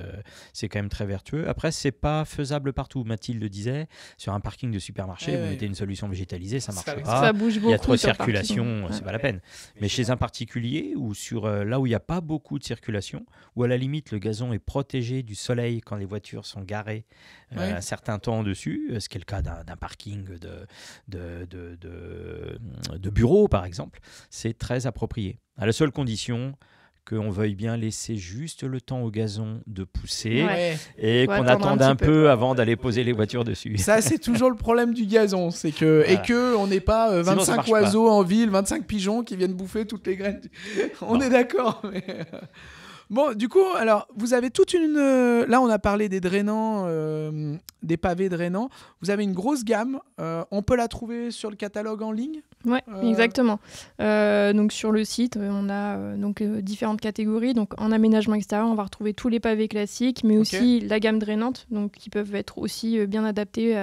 quand même très vertueux. Après, c'est pas faisable partout. Mathilde le disait, sur un parking de supermarché, vous mettez une solution végétalisée, ça marche pas. Ça bouge beaucoup, il y a trop de circulation, c'est pas la peine. Mais chez un particulier ou là où il n'y a pas beaucoup de circulation, où à la limite le gazon est protégé du soleil quand les voitures sont garées un certain temps dessus, ce qui est le cas d'un parking de bureau par exemple, c'est très approprié. À la seule condition qu'on veuille bien laisser juste le temps au gazon de pousser et qu'on attende un peu avant d'aller poser les voitures dessus. Ça, c'est toujours le problème du gazon, c'est que on n'est pas 25 oiseaux en ville, 25 pigeons qui viennent bouffer toutes les graines. On est d'accord. Mais... Bon, du coup, alors vous avez toute une... Là, on a parlé des drainants, des pavés drainants. Vous avez une grosse gamme. On peut la trouver sur le catalogue en ligne? Oui, exactement. Donc sur le site, on a différentes catégories. Donc en aménagement extérieur, on va retrouver tous les pavés classiques, mais aussi la gamme drainante, donc qui peuvent être aussi bien adaptés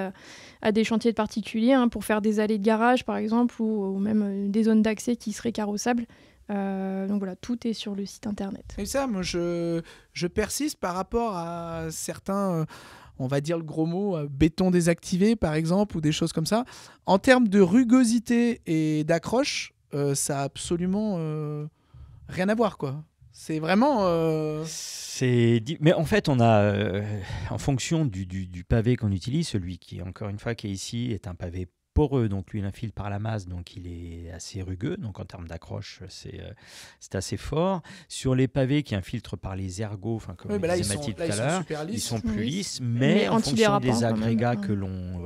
à des chantiers de particuliers, hein, pour faire des allées de garage, par exemple, ou même des zones d'accès qui seraient carrossables. Donc voilà, tout est sur le site internet. Et ça, moi, je persiste par rapport à certains... on va dire le gros mot, béton désactivé par exemple, ou des choses comme ça. En termes de rugosité et d'accroche, ça a absolument rien à voir, quoi. C'est vraiment... Mais en fait, on a, en fonction du pavé qu'on utilise, celui qui, encore une fois, qui est ici, est un pavé poreux, donc lui, il infile par la masse, donc il est assez rugueux, donc en termes d'accroche, c'est assez fort. Sur les pavés qui infiltrent par les ergots, comme oui, là, disait Mathilde tout à l'heure, ils sont plus lisses, mais en fonction des agrégats que l'on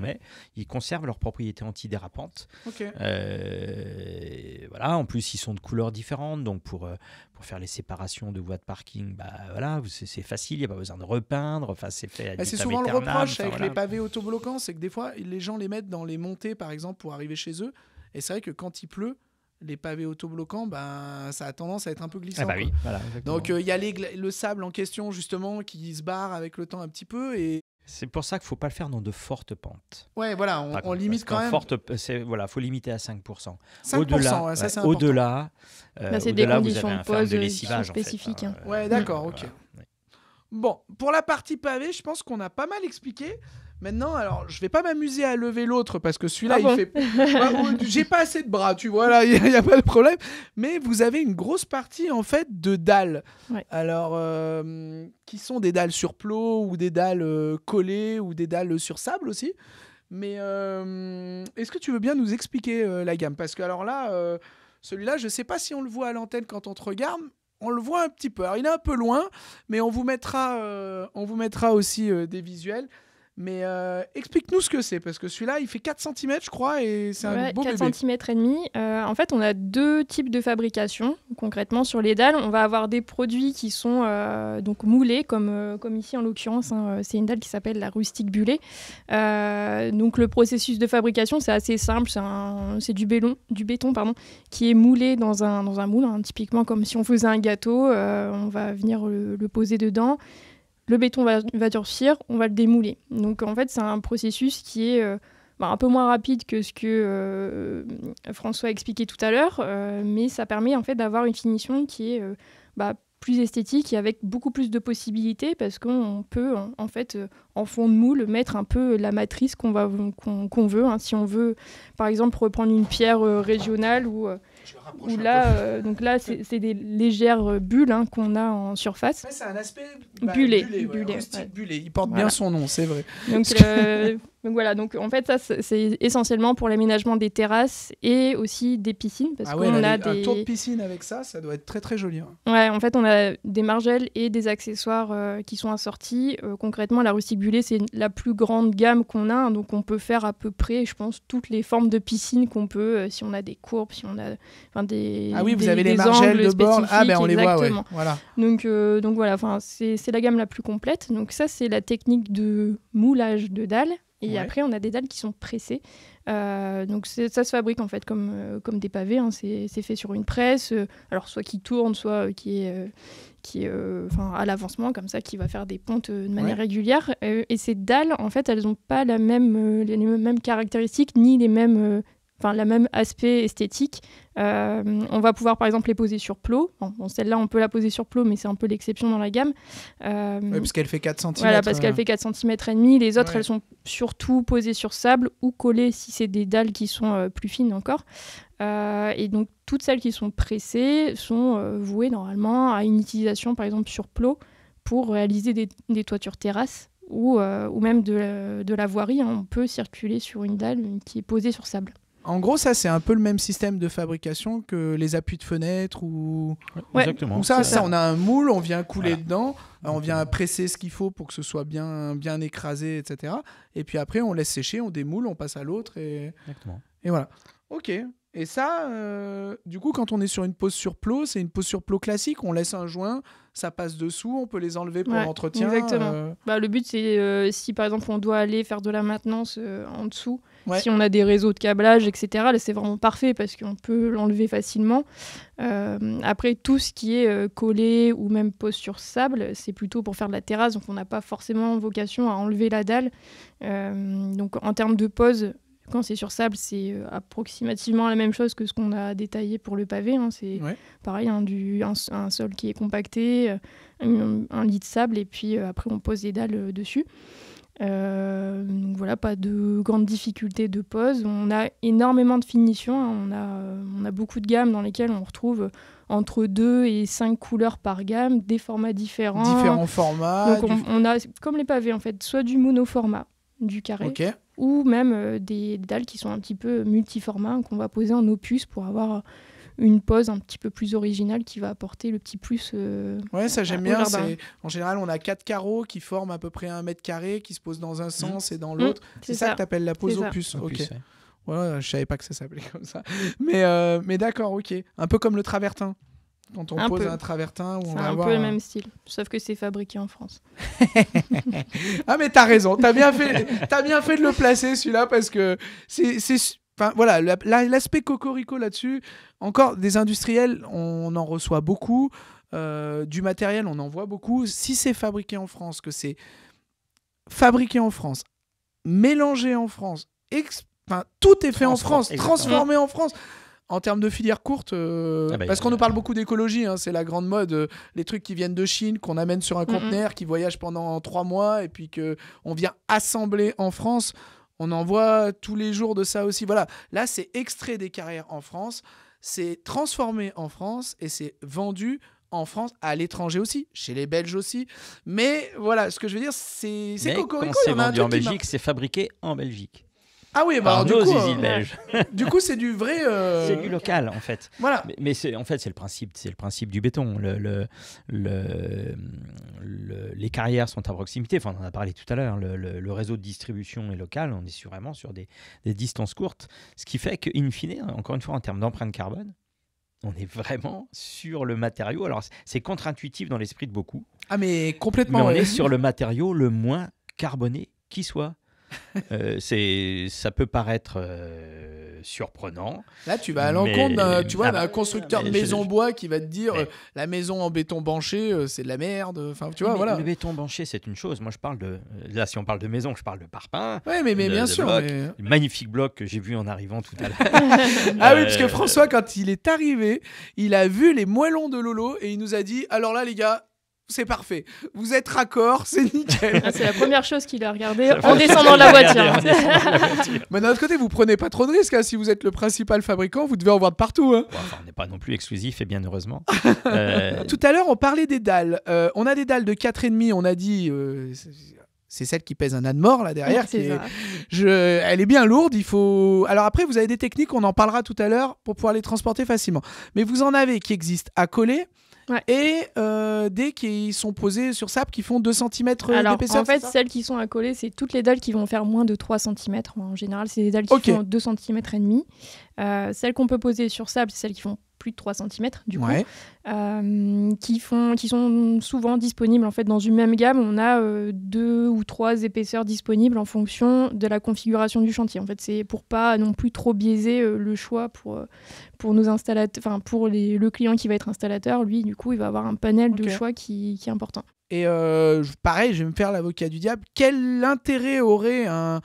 met, ils conservent leur propriété antidérapante. Okay. Voilà, en plus, ils sont de couleurs différentes, donc pour faire les séparations de voies de parking, bah, voilà, c'est facile, il n'y a pas besoin de repeindre. Enfin, c'est souvent le reproche avec les pavés autobloquants, c'est que des fois, les gens les mettent dans les montées, par exemple, pour arriver chez eux. Et c'est vrai que quand il pleut, les pavés autobloquants, ben, ça a tendance à être un peu glissant. Ah bah oui, voilà, donc il y a le sable en question, justement, qui se barre avec le temps un petit peu. Et... c'est pour ça qu'il ne faut pas le faire dans de fortes pentes. Ouais, voilà, on limite quand même. Voilà, il faut limiter à 5%. 5%, au-delà, ouais, ça c'est important. Au-delà, c'est des conditions de pose spécifiques. Ouais, d'accord, ok. Ouais. Bon, pour la partie pavée, je pense qu'on a pas mal expliqué. Maintenant, alors, je vais pas m'amuser à lever l'autre parce que celui-là, j'ai pas assez de bras, tu vois, là, il n'y a pas de problème. Mais vous avez une grosse partie, en fait, de dalles. Ouais. Alors, qui sont des dalles sur plot ou des dalles collées ou des dalles sur sable aussi. Mais est-ce que tu veux bien nous expliquer la gamme? Parce que, alors là, celui-là, je sais pas si on le voit à l'antenne quand on te regarde. On le voit un petit peu. Alors, il est un peu loin, mais on vous mettra aussi des visuels. Mais explique-nous ce que c'est, parce que celui-là, il fait 4 cm, je crois, et c'est un beau 4 cm et demi. En fait, on a deux types de fabrication. Concrètement, sur les dalles, on va avoir des produits qui sont donc moulés, comme ici, en l'occurrence. Hein, c'est une dalle qui s'appelle la rustique bullée. Donc, le processus de fabrication, c'est assez simple. C'est du béton qui est moulé dans un moule, hein, typiquement comme si on faisait un gâteau. On va venir le poser dedans. Le béton va durcir, on va le démouler. Donc en fait, c'est un processus qui est un peu moins rapide que ce que François a expliqué tout à l'heure, mais ça permet en fait d'avoir une finition qui est plus esthétique et avec beaucoup plus de possibilités parce qu'on peut en fait en fond de moule mettre un peu la matrice qu'on veut. Hein, si on veut par exemple reprendre une pierre régionale ou là, donc là, c'est des légères bulles hein, qu'on a en surface. C'est un aspect bullé. Il porte bien son nom, c'est vrai. Donc, donc voilà, donc en fait, ça, c'est essentiellement pour l'aménagement des terrasses et aussi des piscines. Parce qu'on a un tour de piscine avec ça, ça doit être très très joli. Hein. Ouais, en fait, on a des margelles et des accessoires qui sont assortis. Concrètement, la rustique bullée, c'est la plus grande gamme qu'on a. Hein, donc on peut faire à peu près, je pense, toutes les formes de piscine qu'on peut, si on a des courbes, si on a... vous avez les margelles de bord. Ah ben on les voit, ouais. Voilà. Donc voilà, c'est la gamme la plus complète. Donc ça, c'est la technique de moulage de dalles. Et après, on a des dalles qui sont pressées. Donc ça se fabrique en fait comme des pavés. Hein. C'est fait sur une presse. Alors soit qui tourne, soit qui est à l'avancement, comme ça, qui va faire des pontes de manière régulière. Et ces dalles, en fait, elles n'ont pas les mêmes caractéristiques ni les mêmes... la même aspect esthétique. On va pouvoir, par exemple, les poser sur plot. Bon, celle-là, on peut la poser sur plot, mais c'est un peu l'exception dans la gamme. Oui, parce qu'elle fait 4 cm. Voilà, parce qu'elle fait 4 cm et demi. Les autres, elles sont surtout posées sur sable ou collées si c'est des dalles qui sont plus fines encore. Et donc, toutes celles qui sont pressées sont vouées normalement à une utilisation, par exemple, sur plot pour réaliser des toitures terrasses ou même de la voirie. Hein. On peut circuler sur une dalle qui est posée sur sable. En gros, ça, c'est un peu le même système de fabrication que les appuis de fenêtre ou... Ouais, exactement. Ou ça, on a un moule, on vient couler dedans, on vient presser ce qu'il faut pour que ce soit bien écrasé, etc. Et puis après, on laisse sécher, on démoule, on passe à l'autre et... Exactement. Et voilà. OK. Et ça, du coup, quand on est sur une pose sur plot, c'est une pose sur plot classique. On laisse un joint, ça passe dessous, on peut les enlever pour l'entretien. Exactement. Le but, c'est si, par exemple, on doit aller faire de la maintenance en dessous, si on a des réseaux de câblage, etc., c'est vraiment parfait parce qu'on peut l'enlever facilement. Après, tout ce qui est collé ou même pose sur sable, c'est plutôt pour faire de la terrasse. Donc, on n'a pas forcément vocation à enlever la dalle. Donc, en termes de pose... Quand c'est sur sable, c'est approximativement la même chose que ce qu'on a détaillé pour le pavé. Hein. C'est pareil, un sol qui est compacté, un lit de sable, et puis après on pose des dalles dessus. Donc voilà, pas de grandes difficultés de pose. On a énormément de finitions. Hein. On a beaucoup de gammes dans lesquelles on retrouve entre 2 et 5 couleurs par gamme, des formats différents. Différents formats. Donc on a, comme les pavés en fait, soit du monoformat, du carré, ou même des dalles qui sont un petit peu multiformats, qu'on va poser en opus pour avoir une pose un petit peu plus originale qui va apporter le petit plus. Ouais, ça j'aime bien. En général, on a 4 carreaux qui forment à peu près 1 mètre carré, qui se posent dans un sens et dans l'autre. C'est ça que tu appelles la pose opus. Ouais, je savais pas que ça s'appelait comme ça. Mais d'accord, ok. Un peu comme le travertin. Quand on pose un travertin, on va avoir un peu le même style, sauf que c'est fabriqué en France. Ah mais t'as raison, t'as bien fait de le placer celui-là, parce que c'est enfin, voilà, l'aspect cocorico là-dessus. Encore des industriels, on en reçoit beaucoup, du matériel, on en voit beaucoup. Si c'est fabriqué en France, que c'est fabriqué en France, mélangé en France, enfin tout est fait en France, transformé en France. En termes de filière courte, parce qu'on nous parle beaucoup d'écologie, hein, c'est la grande mode, les trucs qui viennent de Chine, qu'on amène sur un conteneur, qui voyagent pendant 3 mois, et puis qu'on vient assembler en France, on en voit tous les jours de ça aussi. Voilà. Là, c'est extrait des carrières en France, c'est transformé en France, et c'est vendu en France, à l'étranger aussi, chez les Belges aussi. Mais voilà, ce que je veux dire, c'est cocorico. C'est vendu en Belgique, c'est fabriqué en Belgique. Ah oui, bah alors, du coup, du coup, c'est du vrai. C'est du local, en fait. Voilà. Mais c'est en fait, c'est le principe du béton. Les carrières sont à proximité. Enfin, on en a parlé tout à l'heure. Le réseau de distribution est local. On est sûrement sur des distances courtes, ce qui fait que, in fine, encore une fois, en termes d'empreinte carbone, on est vraiment sur le matériau. Alors, c'est contre-intuitif dans l'esprit de beaucoup. Ah, mais complètement. Mais on est sur le matériau le moins carboné qui soit. Ça peut paraître surprenant. Là, tu vas à l'encontre d'un constructeur de maison bois qui va te dire la maison en béton banché, c'est de la merde. Enfin, tu vois, voilà. Le béton banché, c'est une chose. Moi, je parle de. Là, si on parle de maison, je parle de parpaing. Oui, mais bien sûr. Le magnifique bloc que j'ai vu en arrivant tout à l'heure. Ah oui, parce que François, quand il est arrivé, il a vu les moellons de Lolo et il nous a dit: alors là, les gars, c'est parfait. Vous êtes raccord, c'est nickel. Ah, c'est la première chose qu'il a regardée en descendant de la voiture. Mais d'un autre côté, vous prenez pas trop de risques. Hein. Si vous êtes le principal fabricant, vous devez en voir de partout. Hein. Bon, enfin, on n'est pas non plus exclusif, et bien heureusement. Tout à l'heure, on parlait des dalles. On a des dalles de 4,5. On a dit... c'est celle qui pèse un âne mort, là, derrière. Elle est bien lourde. Il faut... Alors après, vous avez des techniques, on en parlera tout à l'heure, pour pouvoir les transporter facilement. Mais vous en avez qui existent à coller. Ouais. Et dès qu'ils sont posés sur sable, qui font 2 cm d'épaisseur. En fait, celles qui sont à coller, c'est toutes les dalles qui vont faire moins de 3 cm. En général, c'est des dalles qui font 2 cm et demi. Celles qu'on peut poser sur sable, c'est celles qui font plus de 3 cm, du coup, qui sont souvent disponibles. En fait, dans une même gamme, on a 2 ou 3 épaisseurs disponibles en fonction de la configuration du chantier. En fait, c'est pour pas non plus trop biaiser le choix pour nos installateurs, enfin pour le client qui va être installateur. Lui, du coup, il va avoir un panel de choix qui est important. Et pareil, je vais me faire l'avocat du diable. Quel intérêt aurait un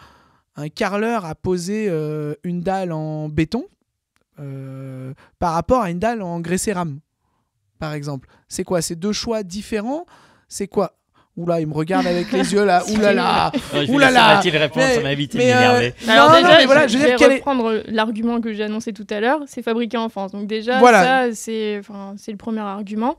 carreleur à poser une dalle en béton par rapport à une dalle en grès cérame, par exemple? C'est quoi? C'est 2 choix différents? C'est quoi? Oula, il me regarde avec les yeux là. Oulala, oulala. Ça m'a évité de m'énerver. Alors déjà, je vais reprendre l'argument que j'ai annoncé tout à l'heure. C'est fabriqué en France. Donc déjà, ça, c'est le premier argument.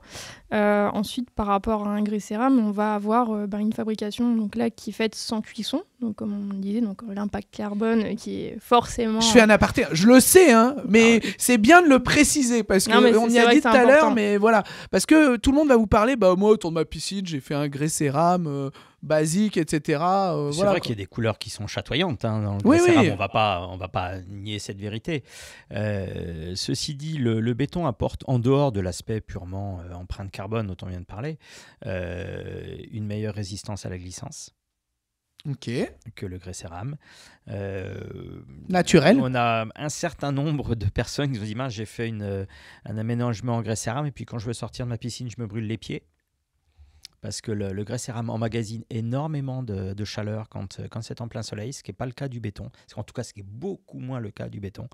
Ensuite, par rapport à un grès cérame, on va avoir une fabrication donc là qui est faite sans cuisson. Donc comme on disait, donc l'impact carbone qui est forcément. Je fais un aparté. Je le sais, hein, mais c'est bien de le préciser parce que on y a dit tout à l'heure. Mais voilà, parce que tout le monde va vous parler. Bah moi, autour de ma piscine, j'ai fait un grès cérame basique, etc. C'est voilà, vrai qu'il y a des couleurs qui sont chatoyantes. Hein, dans le cérame, on ne va pas nier cette vérité. Ceci dit, le béton apporte, en dehors de l'aspect purement empreinte carbone dont on vient de parler, une meilleure résistance à la glissance que le grès cérame. Naturel. On a un certain nombre de personnes qui nous disent: j'ai fait un aménagement en grès cérame et puis quand je veux sortir de ma piscine, je me brûle les pieds. parce que le grès cérame emmagasine énormément de chaleur quand c'est en plein soleil, ce qui n'est pas le cas du béton. En tout cas, ce qui est beaucoup moins le cas du béton.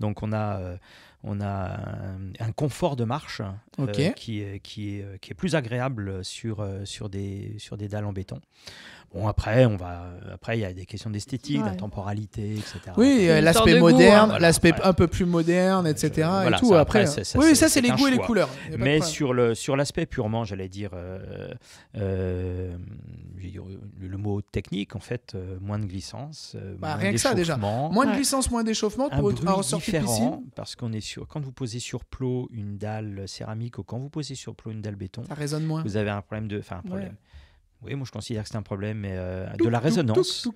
Donc, on a un confort de marche okay. qui est plus agréable sur des dalles en béton. Bon, après, il y a des questions d'esthétique, ouais. de temporalité, etc. Oui, l'aspect moderne, hein, l'aspect voilà, un peu plus moderne, etc. Voilà, et tout, après ça, oui, ça, c'est les goûts et les couleurs. Mais sur l'aspect purement, j'allais dire, le mot technique, en fait, moins de glissance, rien que ça, déjà. Moins de glissance, moins d'échauffement pour un ressorti de piscine. Parce qu'on est sur, quand vous posez sur plot une dalle céramique ou quand vous posez sur plot une dalle béton, ça résonne moins. Vous avez un problème de, enfin, un problème. Ouais. Oui, moi je considère que c'est un problème de la résonance,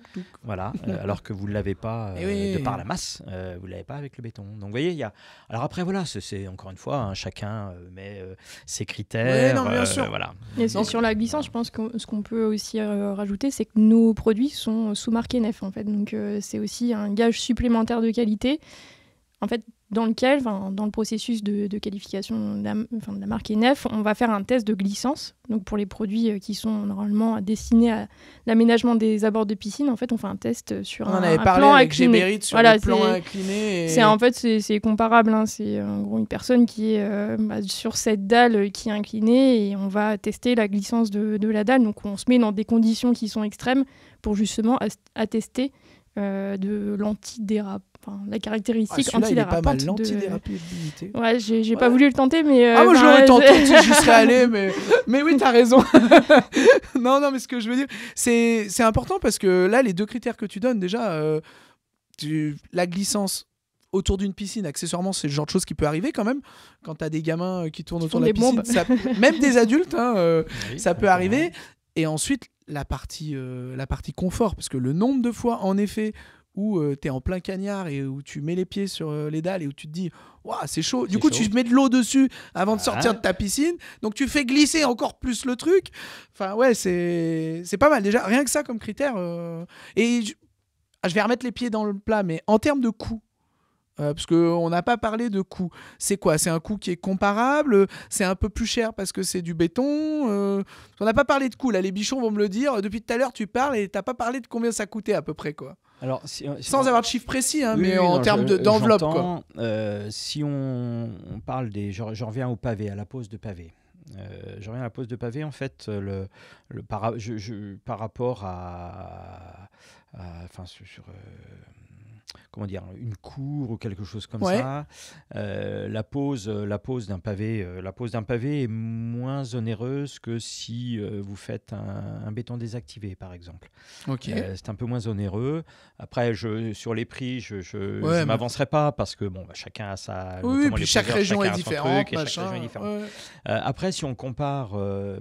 voilà. Alors que vous ne l'avez pas de par la masse, vous ne l'avez pas avec le béton. Donc vous voyez, il y a. Alors après voilà, c'est encore une fois, hein, chacun met ses critères. Oui, non, bien sûr. Voilà. Et donc, sur la glissance, je pense que ce qu'on peut aussi rajouter, c'est que nos produits sont sous-marqués NEF en fait, donc c'est aussi un gage supplémentaire de qualité. En fait, dans le processus de qualification de la marque ENEF, on va faire un test de glissance. Donc pour les produits qui sont normalement destinés à l'aménagement des abords de piscine, en fait, on fait un test sur un plan incliné. Sur voilà, le plan incliné. En fait, c'est comparable. Hein. C'est en gros une personne qui est sur cette dalle qui est inclinée et on va tester la glissance de la dalle. Donc on se met dans des conditions qui sont extrêmes pour justement attester de l'antidérapage. Enfin, la caractéristique anti-dérapante. L'antidérapabilité. Ouais, j'ai pas voulu le tenter, mais. Moi j'aurais tenté, j'y serais allé, mais oui, t'as raison. non, mais ce que je veux dire, c'est important parce que là, les deux critères que tu donnes, déjà, la glissance autour d'une piscine, accessoirement, c'est le genre de chose qui peut arriver quand même. Quand t'as des gamins qui tournent autour de la piscine, ça, même des adultes, hein, oui, ça peut arriver. Ouais. Et ensuite, la partie confort, parce que le nombre de fois, en effet, où tu es en plein cagnard et où tu mets les pieds sur les dalles et où tu te dis wow, c'est chaud, du coup chaud. Tu mets de l'eau dessus avant de sortir de ta piscine, donc tu fais glisser encore plus le truc. Enfin ouais, c'est pas mal déjà, rien que ça comme critère. Et je vais remettre les pieds dans le plat, mais en termes de coût, parce qu'on n'a pas parlé de coût, c'est quoi? C'est un coût qui est comparable? C'est un peu plus cher parce que c'est du béton? On n'a pas parlé de coût, là les bichons vont me le dire, depuis tout à l'heure tu parles et t'as pas parlé de combien ça coûtait à peu près quoi. Alors, sans avoir de chiffres précis, hein, oui, mais en termes d'enveloppe. Si on parle des... Je reviens au pavé, à la pose de pavé. En fait, par rapport à enfin, sur... comment dire, une cour ou quelque chose comme ça. La pose d'un pavé, est moins onéreuse que si vous faites un béton désactivé, par exemple. Okay. C'est un peu moins onéreux. Après, sur les prix, je m'avancerai pas parce que bon, bah, chacun a sa. Oui, puis chaque région est différente. Après, si on compare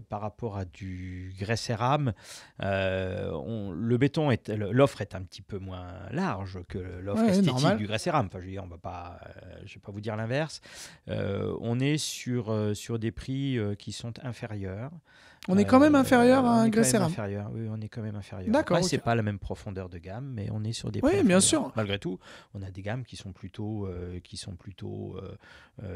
par rapport à du grès cérame, l'offre est un petit peu moins large que l'offre esthétique du grès cérame. Enfin, je veux dire, on va pas, je vais pas vous dire l'inverse. On est sur des prix qui sont inférieurs. On est quand même inférieur à un grès cérame. Oui, on est quand même inférieur. D'accord. Okay. C'est pas la même profondeur de gamme, mais on est sur des prix. Oui, bien sûr. Malgré tout, on a des gammes qui sont plutôt,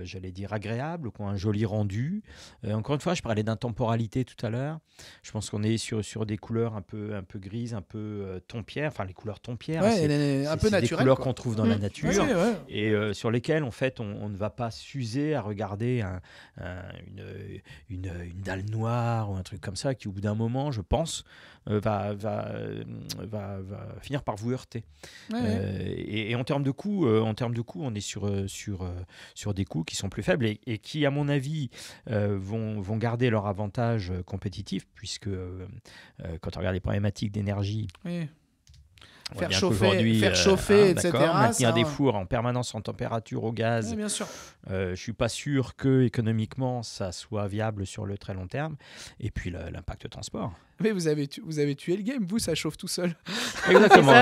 j'allais dire agréables, qui ont un joli rendu. Encore une fois, je parlais d'intemporalité tout à l'heure. Je pense qu'on est sur des couleurs un peu grises, un peu tompières. Enfin, les couleurs tompières. Ouais, c'est un peu naturel. Des couleurs qu'on trouve dans la nature et sur lesquelles, en fait, on ne va pas s'user à regarder une dalle noire. Un truc comme ça qui, au bout d'un moment, je pense, va finir par vous heurter. Et en termes de coûts, on est sur des coûts qui sont plus faibles et qui, à mon avis, vont garder leur avantage compétitif, puisque quand on regarde les problématiques d'énergie... Oui. Faire chauffer, etc. Maintenir des fours en permanence en température au gaz. Oui, bien sûr. Je ne suis pas sûr que économiquement ça soit viable sur le très long terme. Et puis l'impact transport. Mais vous avez tué le game, vous, ça chauffe tout seul. Exactement.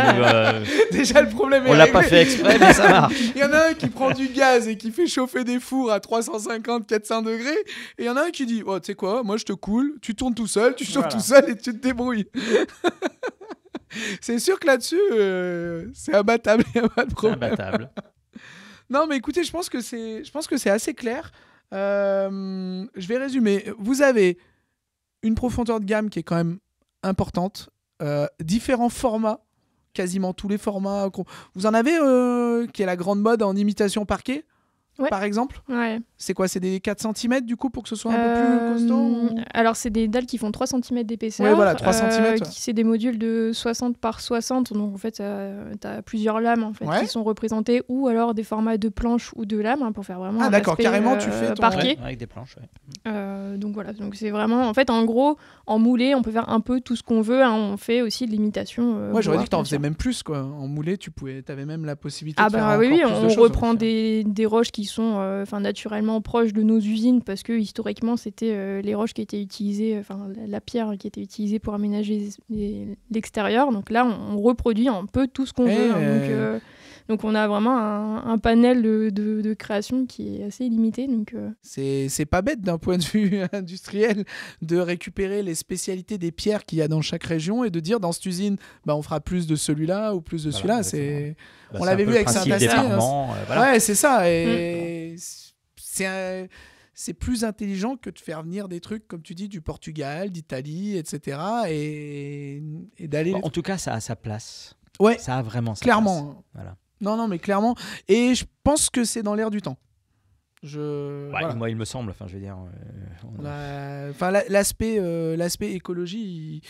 Déjà, le problème est réglé. On l'a pas fait exprès, mais ça marche. Il y en a un qui prend du gaz et qui fait chauffer des fours à 350-400 degrés. Et il y en a un qui dit oh, tu sais quoi, moi je te coule, tu tournes tout seul, tu chauffes tout seul et tu te débrouilles. C'est sûr que là-dessus, c'est imbattable, il n'y a pas de problème. Imbattable. Non, mais écoutez, je pense que c'est assez clair. Je vais résumer. Vous avez une profondeur de gamme qui est quand même importante, différents formats, quasiment tous les formats. Vous en avez qui est la grande mode en imitation parquet, ouais, par exemple. Ouais. C'est quoi? C'est des 4 cm du coup pour que ce soit un peu plus costaud ou... Alors c'est des dalles qui font 3 cm d'épaisseur. Ouais, voilà, 3 cm, ouais. C'est des modules de 60 par 60. Donc en fait, t'as plusieurs lames en fait, ouais, qui sont représentées, ou alors des formats de planches ou de lames hein, pour faire vraiment. Ah d'accord, carrément tu fais ton parquet. Ouais, avec des planches. Ouais. Donc voilà, donc c'est vraiment en fait en gros en moulé, on peut faire un peu tout ce qu'on veut. Hein, on fait aussi de l'imitation. Ouais, j'aurais dit que t'en faisais même plus quoi. En moulé, tu pouvais, t'avais même la possibilité. Ah de bah faire oui, on choses, reprend des roches qui sont naturellement proches de nos usines parce que historiquement c'était les roches qui étaient utilisées, enfin la pierre qui était utilisée pour aménager l'extérieur. Donc là on reproduit un peu tout ce qu'on veut. Hein, donc on a vraiment un panel de création qui est assez illimité. C'est pas bête d'un point de vue industriel de récupérer les spécialités des pierres qu'il y a dans chaque région et de dire dans cette usine bah, on fera plus de celui-là ou plus de voilà, celui-là. Bah, on l'avait vu avec Saint-Astier. Voilà. Ouais, c'est ça. Et c'est plus intelligent que de faire venir des trucs, comme tu dis, du Portugal, d'Italie, etc. Et d'aller... Bon, en tout cas, ça a sa place. Ouais, ça a vraiment sa place. Voilà. Non, non, mais clairement. Et je pense que c'est dans l'air du temps. Ouais, voilà. Moi, il me semble. Enfin, je veux dire... l'aspect écologie...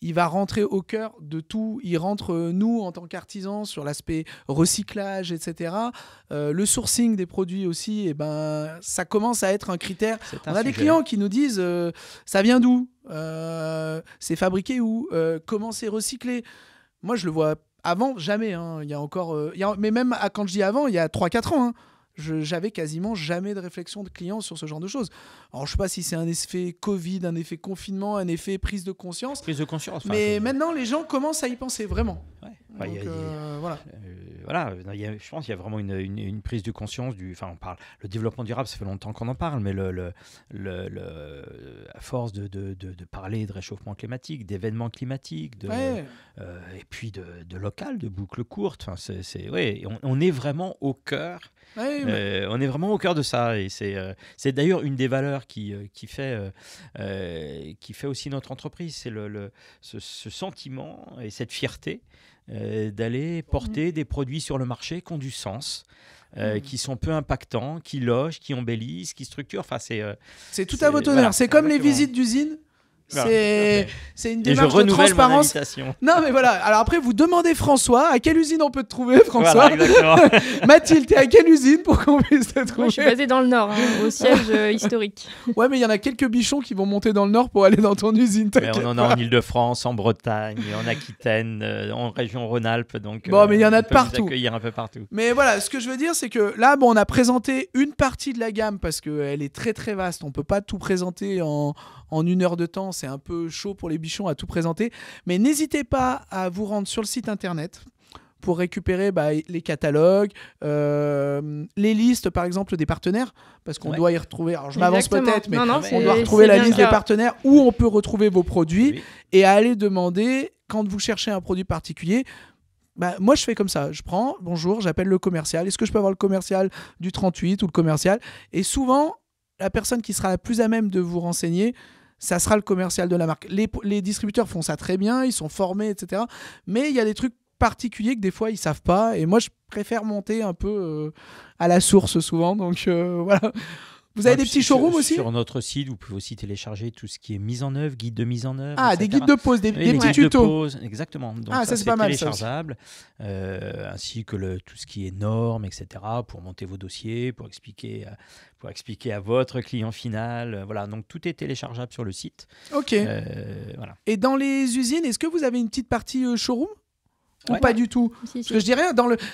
Il va rentrer au cœur de tout. Il rentre, nous, en tant qu'artisans, sur l'aspect recyclage, etc. Le sourcing des produits aussi, eh ben, ça commence à être un critère. On a des clients qui nous disent ça vient d'où, c'est fabriqué où, comment c'est recyclé. Moi, je le vois avant, jamais. Hein. Il y a encore, mais même quand je dis avant, il y a 3-4 ans. Hein. J'avais quasiment jamais de réflexion de clients sur ce genre de choses. Alors, je ne sais pas si c'est un effet Covid, un effet confinement, un effet prise de conscience. Prise de conscience. Mais maintenant, les gens commencent à y penser, vraiment. Ouais. Donc, voilà. Je pense qu'il y a vraiment une prise de conscience. Enfin, on parle, le développement durable, ça fait longtemps qu'on en parle, mais à force de parler de réchauffement climatique, d'événements climatiques, ouais, et puis de local, de boucles courtes. Enfin, ouais, on est vraiment au cœur. Ouais, on est vraiment au cœur de ça, et c'est d'ailleurs une des valeurs qui fait aussi notre entreprise, c'est ce sentiment et cette fierté d'aller porter des produits sur le marché qui ont du sens, qui sont peu impactants, qui logent, qui embellissent, qui structurent. Enfin, c'est tout à votre honneur. Voilà, c'est comme les visites d'usine. C'est une démarche de transparence. Non, mais voilà. Alors après, vous demandez François, à quelle usine on peut te trouver, François? Voilà, Mathilde, t'es à quelle usine pour qu'on puisse te trouver? Moi, je suis basée dans le Nord, hein, au siège historique. Ouais, mais il y en a quelques bichons qui vont monter dans le Nord pour aller dans ton usine. On en a en Ile-de-France, en Bretagne, en Aquitaine, en région Rhône-Alpes. Donc, bon, mais il y en a de partout. Un peu partout. Mais voilà, ce que je veux dire, c'est que là, bon, on a présenté une partie de la gamme parce qu'elle est très très vaste. On peut pas tout présenter en une heure de temps. C'est un peu chaud pour les bichons à tout présenter. Mais n'hésitez pas à vous rendre sur le site internet pour récupérer les catalogues, les listes, par exemple, des partenaires, parce qu'on doit y retrouver... Alors, je m'avance peut-être, mais on doit retrouver la liste des partenaires où on peut retrouver vos produits, et aller demander, quand vous cherchez un produit particulier... moi, je fais comme ça. Je prends, bonjour, j'appelle le commercial. Est-ce que je peux avoir le commercial du 38 ou le commercial? Et souvent, la personne qui sera la plus à même de vous renseigner... ça sera le commercial de la marque. Les distributeurs font ça très bien, ils sont formés, etc. Mais il y a des trucs particuliers que des fois, ils ne savent pas. Et moi, je préfère monter un peu à la source souvent. Donc, voilà. Vous avez des petits showrooms aussi? Sur notre site, vous pouvez aussi télécharger tout ce qui est mise en œuvre, guide de mise en œuvre. Ah, etc. Des guides de pose, des petits tutos. Pose, exactement. Donc, ça c'est pas mal. Téléchargeable, ça ainsi que tout ce qui est normes, etc. Pour monter vos dossiers, pour expliquer à votre client final. Voilà, donc tout est téléchargeable sur le site. Ok. Voilà. Et dans les usines, est-ce que vous avez une petite partie showroom? Ou ouais, pas du tout. Si, Parce que je dirais,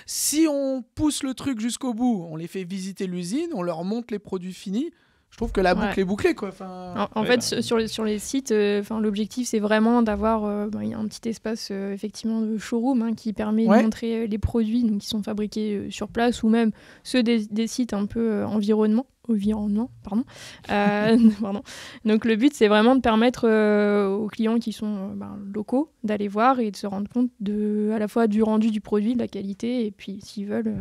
si on pousse le truc jusqu'au bout, on les fait visiter l'usine, on leur montre les produits finis, je trouve que la boucle est bouclée. Quoi. Enfin... En fait, sur les sites, l'objectif, c'est vraiment d'avoir un petit espace effectivement de showroom hein, qui permet de montrer les produits qui sont fabriqués sur place, ou même ceux des sites un peu environnement, pardon. Pardon. Donc le but, c'est vraiment de permettre aux clients qui sont locaux d'aller voir et de se rendre compte à la fois du rendu du produit, de la qualité, et puis s'ils veulent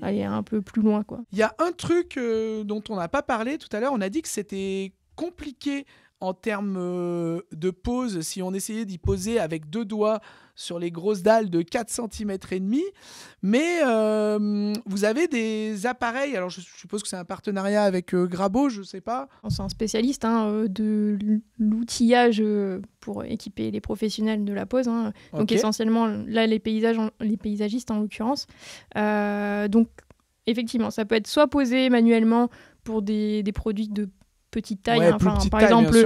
aller un peu plus loin. Il y a un truc dont on n'a pas parlé tout à l'heure. On a dit que c'était compliqué en termes de pose, si on essayait d'y poser avec deux doigts sur les grosses dalles de 4,5 cm. Mais vous avez des appareils, alors je suppose que c'est un partenariat avec Grabo, je ne sais pas. C'est un spécialiste de l'outillage pour équiper les professionnels de la pose. Donc essentiellement, là, les paysagistes en l'occurrence. Donc effectivement, ça peut être soit posé manuellement pour des produits de petite taille, par exemple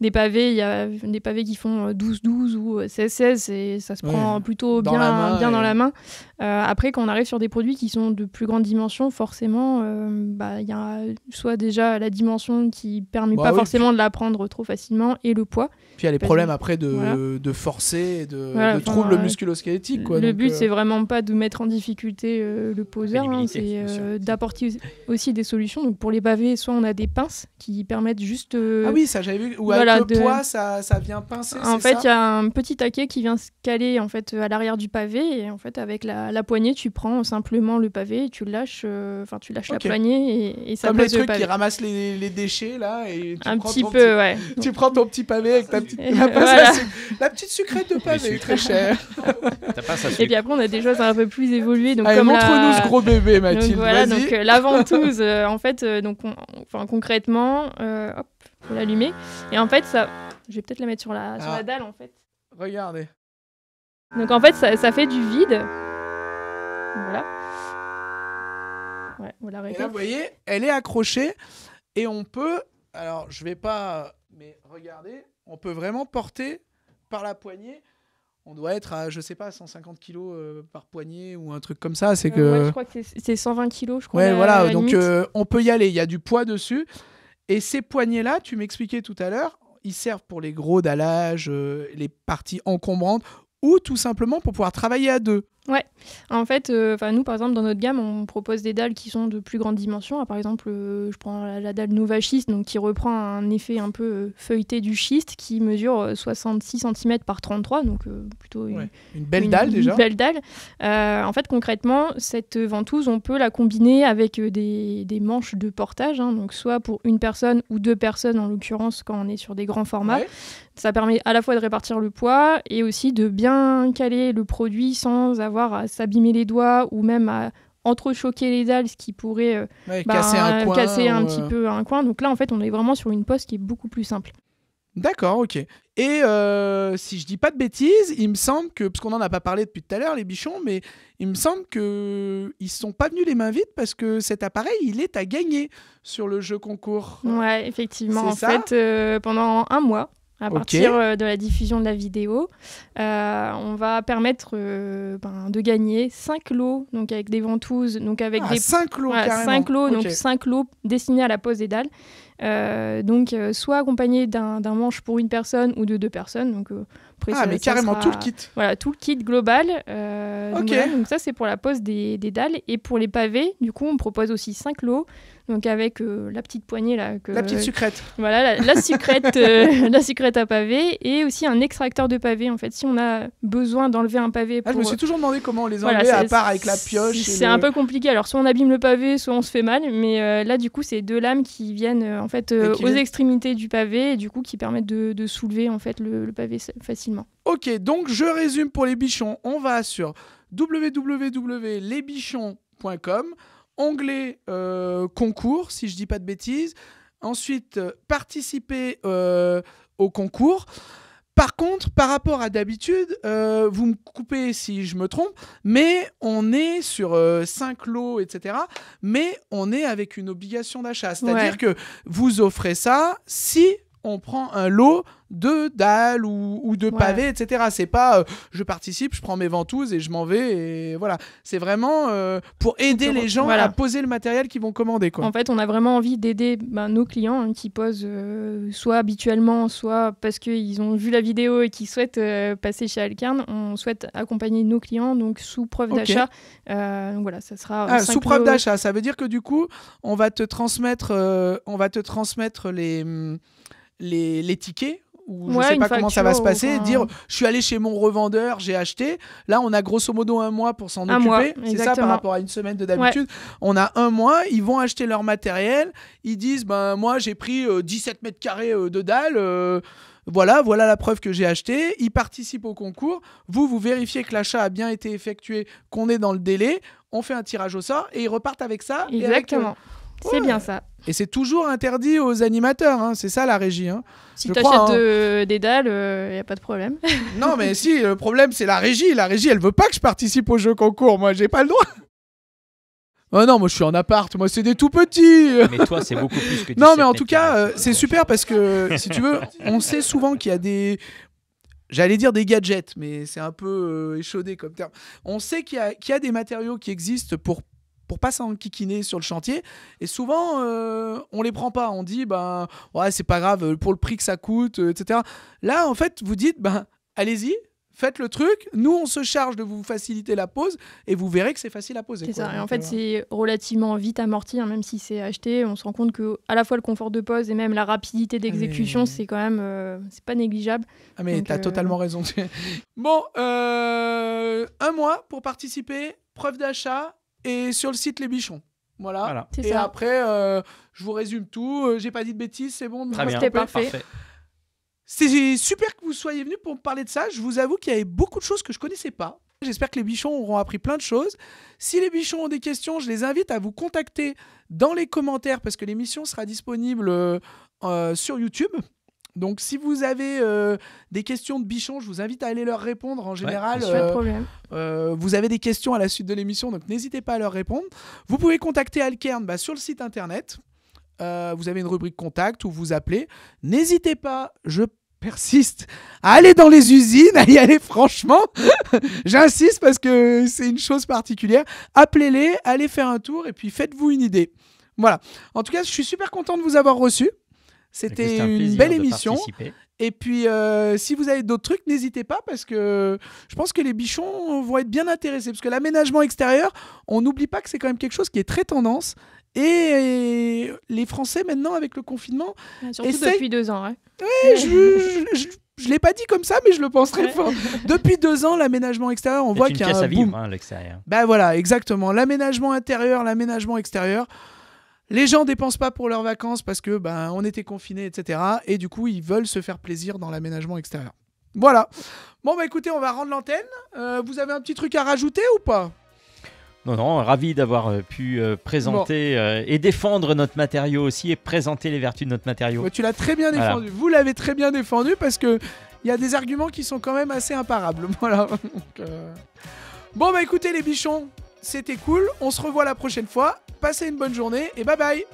des pavés, il y a des pavés qui font 12-12 ou 16-16 et ça se prend plutôt bien dans la main. Après, quand on arrive sur des produits qui sont de plus grande dimension, forcément, y a soit déjà la dimension qui permet pas forcément de la prendre trop facilement et le poids. Puis il y a les problèmes après de forcer, de troubles musculo-squelettiques. Le but, c'est vraiment pas de mettre en difficulté le poseur, c'est d'apporter aussi des solutions. Donc pour les pavés, soit on a des pinces qui permettent juste... Ah oui, ça j'avais vu. Ou avec le poids, ça vient pincer. En fait, il y a un petit taquet qui vient se caler en fait, à l'arrière du pavé. Et en fait, avec la poignée, tu prends simplement le pavé et tu lâches, la poignée et ça place le pavé. Comme les trucs qui ramassent les déchets, là. Et tu tu prends ton petit pavé avec ta petite... La petite sucrète de pavé, très chère. Et puis après, on a des choses un peu plus évoluées. Donc, allez, montre-nous ce gros bébé, Mathilde. Voilà, donc la ventouse, en fait, concrètement... hop, faut l'allumer. Et en fait, ça... Je vais peut-être la mettre sur la dalle, en fait. Regardez. Donc, en fait, ça fait du vide. Voilà. Ouais, on la récupère. Et là, vous voyez, elle est accrochée. Et on peut... Alors, je vais pas... Mais regardez, on peut vraiment porter par la poignée. On doit être à, je sais pas, 150 kilos par poignée ou un truc comme ça. C'est que... Ouais, je crois que c'est 120 kilos, je crois. Ouais, voilà. Donc, on peut y aller. Il y a du poids dessus. Et ces poignées-là, tu m'expliquais tout à l'heure, ils servent pour les gros dallages, les parties encombrantes, ou tout simplement pour pouvoir travailler à deux. Ouais, en fait, nous, par exemple, dans notre gamme, on propose des dalles qui sont de plus grande dimension. Par exemple, je prends la dalle Nova Schiste, donc qui reprend un effet un peu feuilleté du schiste, qui mesure 66 cm par 33, donc plutôt une belle dalle déjà. Une belle dalle. En fait, concrètement, cette ventouse, on peut la combiner avec des manches de portage, donc soit pour une personne ou deux personnes, en l'occurrence, quand on est sur des grands formats. Ouais. Ça permet à la fois de répartir le poids et aussi de bien caler le produit sans avoir à s'abîmer les doigts ou même à entrechoquer les dalles, ce qui pourrait casser un petit peu un coin. Donc là, en fait, on est vraiment sur une pose qui est beaucoup plus simple. D'accord, ok. Et si je dis pas de bêtises, il me semble que, parce qu'on n'en a pas parlé depuis tout à l'heure, les bichons, mais il me semble qu'ils ne sont pas venus les mains vides parce que cet appareil, il est à gagner sur le jeu concours. Ouais, effectivement. En fait, pendant un mois, à partir de la diffusion de la vidéo, on va permettre de gagner 5 lots, donc avec des ventouses, donc avec 5 lots, carrément. 5 lots, donc 5 lots destinés à la pose des dalles, soit accompagnés d'un manche pour une personne ou de deux personnes. Donc, après, mais carrément tout le kit. Voilà, tout le kit global. Donc, donc ça, c'est pour la pose des dalles. Et pour les pavés, du coup, on propose aussi 5 lots. Donc avec la petite poignée là, la petite sucrète. Voilà, la sucrète, la sucrète à pavé et aussi un extracteur de pavé. En fait, si on a besoin d'enlever un pavé, je me suis toujours demandé comment on les enlevait, à part avec la pioche. C'est un peu compliqué. Alors soit on abîme le pavé, soit on se fait mal. Mais là, du coup, c'est deux lames qui viennent aux extrémités du pavé et du coup qui permettent de soulever en fait le pavé facilement. Ok, donc je résume pour les bichons. On va sur www.lesbichons.com. Onglet concours, si je dis pas de bêtises. Ensuite, participer au concours. Par contre, par rapport à d'habitude, vous me coupez si je me trompe, mais on est sur 5 lots, etc. Mais on est avec une obligation d'achat. C'est-à-dire que vous offrez ça si on prend un lot de dalles ou de pavés, etc. C'est pas je participe, je prends mes ventouses et je m'en vais. Et voilà. C'est vraiment pour aider les gens à poser le matériel qu'ils vont commander. En fait, on a vraiment envie d'aider nos clients qui posent soit habituellement, soit parce qu'ils ont vu la vidéo et qu'ils souhaitent passer chez Alkern. On souhaite accompagner nos clients donc sous preuve d'achat. Donc voilà, ça sera sous preuve d'achat. Ça veut dire que du coup, on va te transmettre les tickets ou je sais pas comment ça va se passer, dire je suis allé chez mon revendeur, j'ai acheté. Là, on a grosso modo un mois pour s'en occuper. C'est ça par rapport à une semaine de d'habitude. Ouais. On a un mois, ils vont acheter leur matériel, ils disent ben moi j'ai pris 17 mètres carrés de dalle. Voilà la preuve que j'ai acheté. Ils participent au concours. Vous vérifiez que l'achat a bien été effectué, qu'on est dans le délai. On fait un tirage au sort et ils repartent avec ça. Exactement. C'est bien ça. Et c'est toujours interdit aux animateurs. Hein. C'est ça la régie. Hein. Si tu achètes des dalles, il n'y a pas de problème. Non, mais si, le problème, c'est la régie. La régie, elle veut pas que je participe au jeu concours. Moi, j'ai pas le droit. Oh non, moi je suis en appart, moi c'est des tout petits. Mais toi c'est beaucoup plus que 17. Non mais en tout cas c'est super parce que si tu veux, on sait souvent qu'il y a des... J'allais dire des gadgets, mais c'est un peu échaudé comme terme. On sait qu'il y a des matériaux qui existent pour pas s'enquiquiner sur le chantier. Et souvent, on les prend pas. On dit, ben ouais c'est pas grave, pour le prix que ça coûte, etc. Là en fait, vous dites, ben allez-y. Faites le truc, nous on se charge de vous faciliter la pose et vous verrez que c'est facile à poser. C'est ça, et en fait c'est relativement vite amorti, hein, même si c'est acheté, on se rend compte que à la fois le confort de pose et même la rapidité d'exécution, c'est quand même, c'est pas négligeable. Ah mais t'as totalement raison. Bon, un mois pour participer, preuve d'achat et sur le site Les Bichons. Voilà. Et ça. Après, je vous résume tout, j'ai pas dit de bêtises, c'est bon. C'était parfait. C'est super que vous soyez venus pour me parler de ça. Je vous avoue qu'il y avait beaucoup de choses que je ne connaissais pas. J'espère que les bichons auront appris plein de choses. Si les bichons ont des questions, je les invite à vous contacter dans les commentaires parce que l'émission sera disponible sur YouTube. Donc, si vous avez des questions de bichons, je vous invite à aller leur répondre. En général, vous avez des questions à la suite de l'émission, donc n'hésitez pas à leur répondre. Vous pouvez contacter Alkern sur le site internet. Vous avez une rubrique contact où vous appelez. N'hésitez pas, je persiste, à aller dans les usines, à y aller franchement. J'insiste parce que c'est une chose particulière. Appelez-les, allez faire un tour et puis faites-vous une idée. Voilà. En tout cas, je suis super content de vous avoir reçu. C'était une belle émission. Participer. Et puis, si vous avez d'autres trucs, n'hésitez pas parce que je pense que les bichons vont être bien intéressés. Parce que l'aménagement extérieur, on n'oublie pas que c'est quand même quelque chose qui est très tendance. Et les Français, maintenant, avec le confinement... Surtout depuis 2 ans. Hein. Oui, je ne l'ai pas dit comme ça, mais je le pense très fort. Depuis 2 ans, l'aménagement extérieur, on voit qu'il y a un boom. C'est une pièce à vivre, hein, l'extérieur. Ben voilà, exactement. L'aménagement intérieur, l'aménagement extérieur. Les gens ne dépensent pas pour leurs vacances parce que ben, on était confinés, etc. Et du coup, ils veulent se faire plaisir dans l'aménagement extérieur. Voilà. Bon, bah, écoutez, on va rendre l'antenne. Vous avez un petit truc à rajouter ou pas ? Non, ravi d'avoir pu présenter et défendre notre matériau aussi et présenter les vertus de notre matériau. Ouais, tu l'as très bien défendu. Vous l'avez très bien défendu parce qu'il y a des arguments qui sont quand même assez imparables. Voilà. Donc, bon, bah écoutez les bichons, c'était cool. On se revoit la prochaine fois. Passez une bonne journée et bye bye.